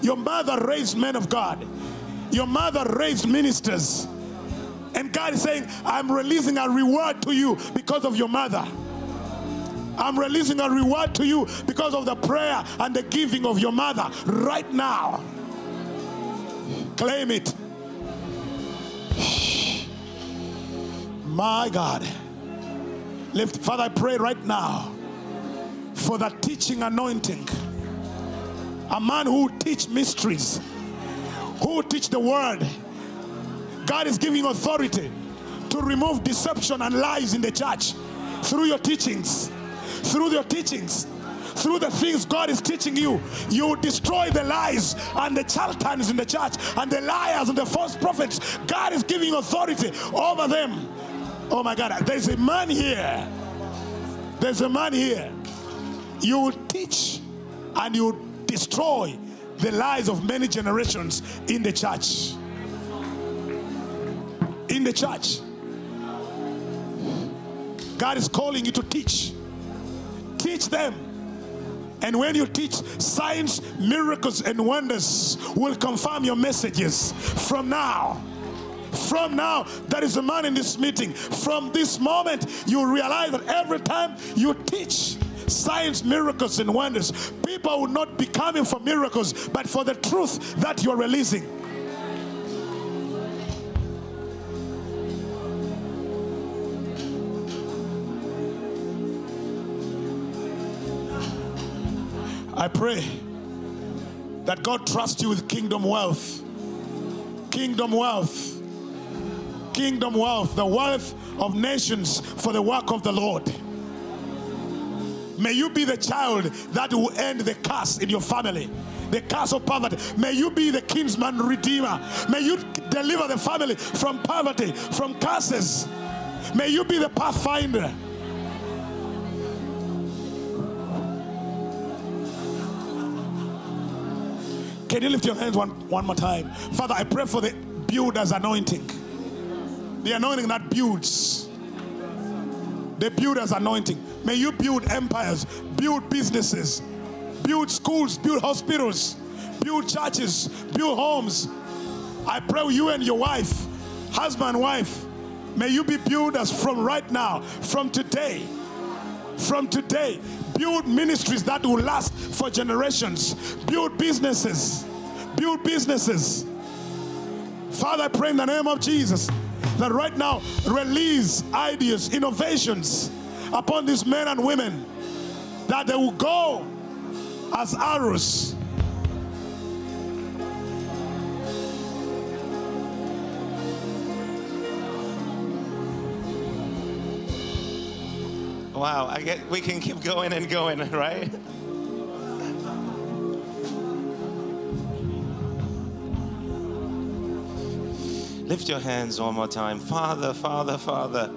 Your mother raised men of God. Your mother raised ministers. And God is saying, I'm releasing a reward to you because of your mother. I'm releasing a reward to you because of the prayer and the giving of your mother right now. Claim it. My God. Lift, Father, I pray right now for the teaching anointing. A man who teach mysteries, who teach the word. God is giving authority to remove deception and lies in the church through your teachings, through your teachings, through the things God is teaching you. You destroy the lies and the charlatans in the church and the liars and the false prophets. God is giving authority over them. Oh my God, there's a man here. There's a man here. You will teach and you will destroy the lies of many generations in the church. In the church. God is calling you to teach. Teach them. And when you teach, signs, miracles, and wonders will confirm your messages from now. From now, there is a man in this meeting. From this moment, you realize that every time you teach signs, miracles, and wonders, people will not be coming for miracles, but for the truth that you're releasing. I pray that God trusts you with kingdom wealth. Kingdom wealth. Kingdom wealth. The wealth of nations for the work of the Lord. May you be the child that will end the curse in your family. The curse of poverty. May you be the kinsman redeemer. May you deliver the family from poverty, from curses. May you be the pathfinder. Can you lift your hands one, one more time? Father, I pray for the builder's anointing. The anointing that builds. The builder's anointing. May you build empires, build businesses, build schools, build hospitals, build churches, build homes. I pray you and your wife, husband and wife, may you be builders from right now, from today. From today, build ministries that will last for generations. Build businesses. Build businesses. Father, I pray in the name of Jesus that right now, release ideas, innovations upon these men and women, that they will go as arrows. Wow, I get, we can keep going and going, right? Lift your hands one more time. Father, Father, Father,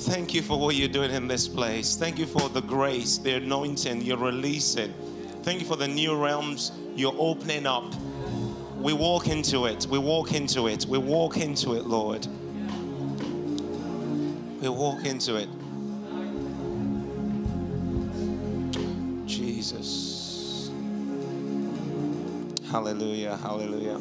thank you for what you're doing in this place. Thank you for the grace, the anointing you're releasing. Thank you for the new realms you're opening up. We walk into it, we walk into it, we walk into it, Lord. We'll walk into it. Jesus. Hallelujah, hallelujah.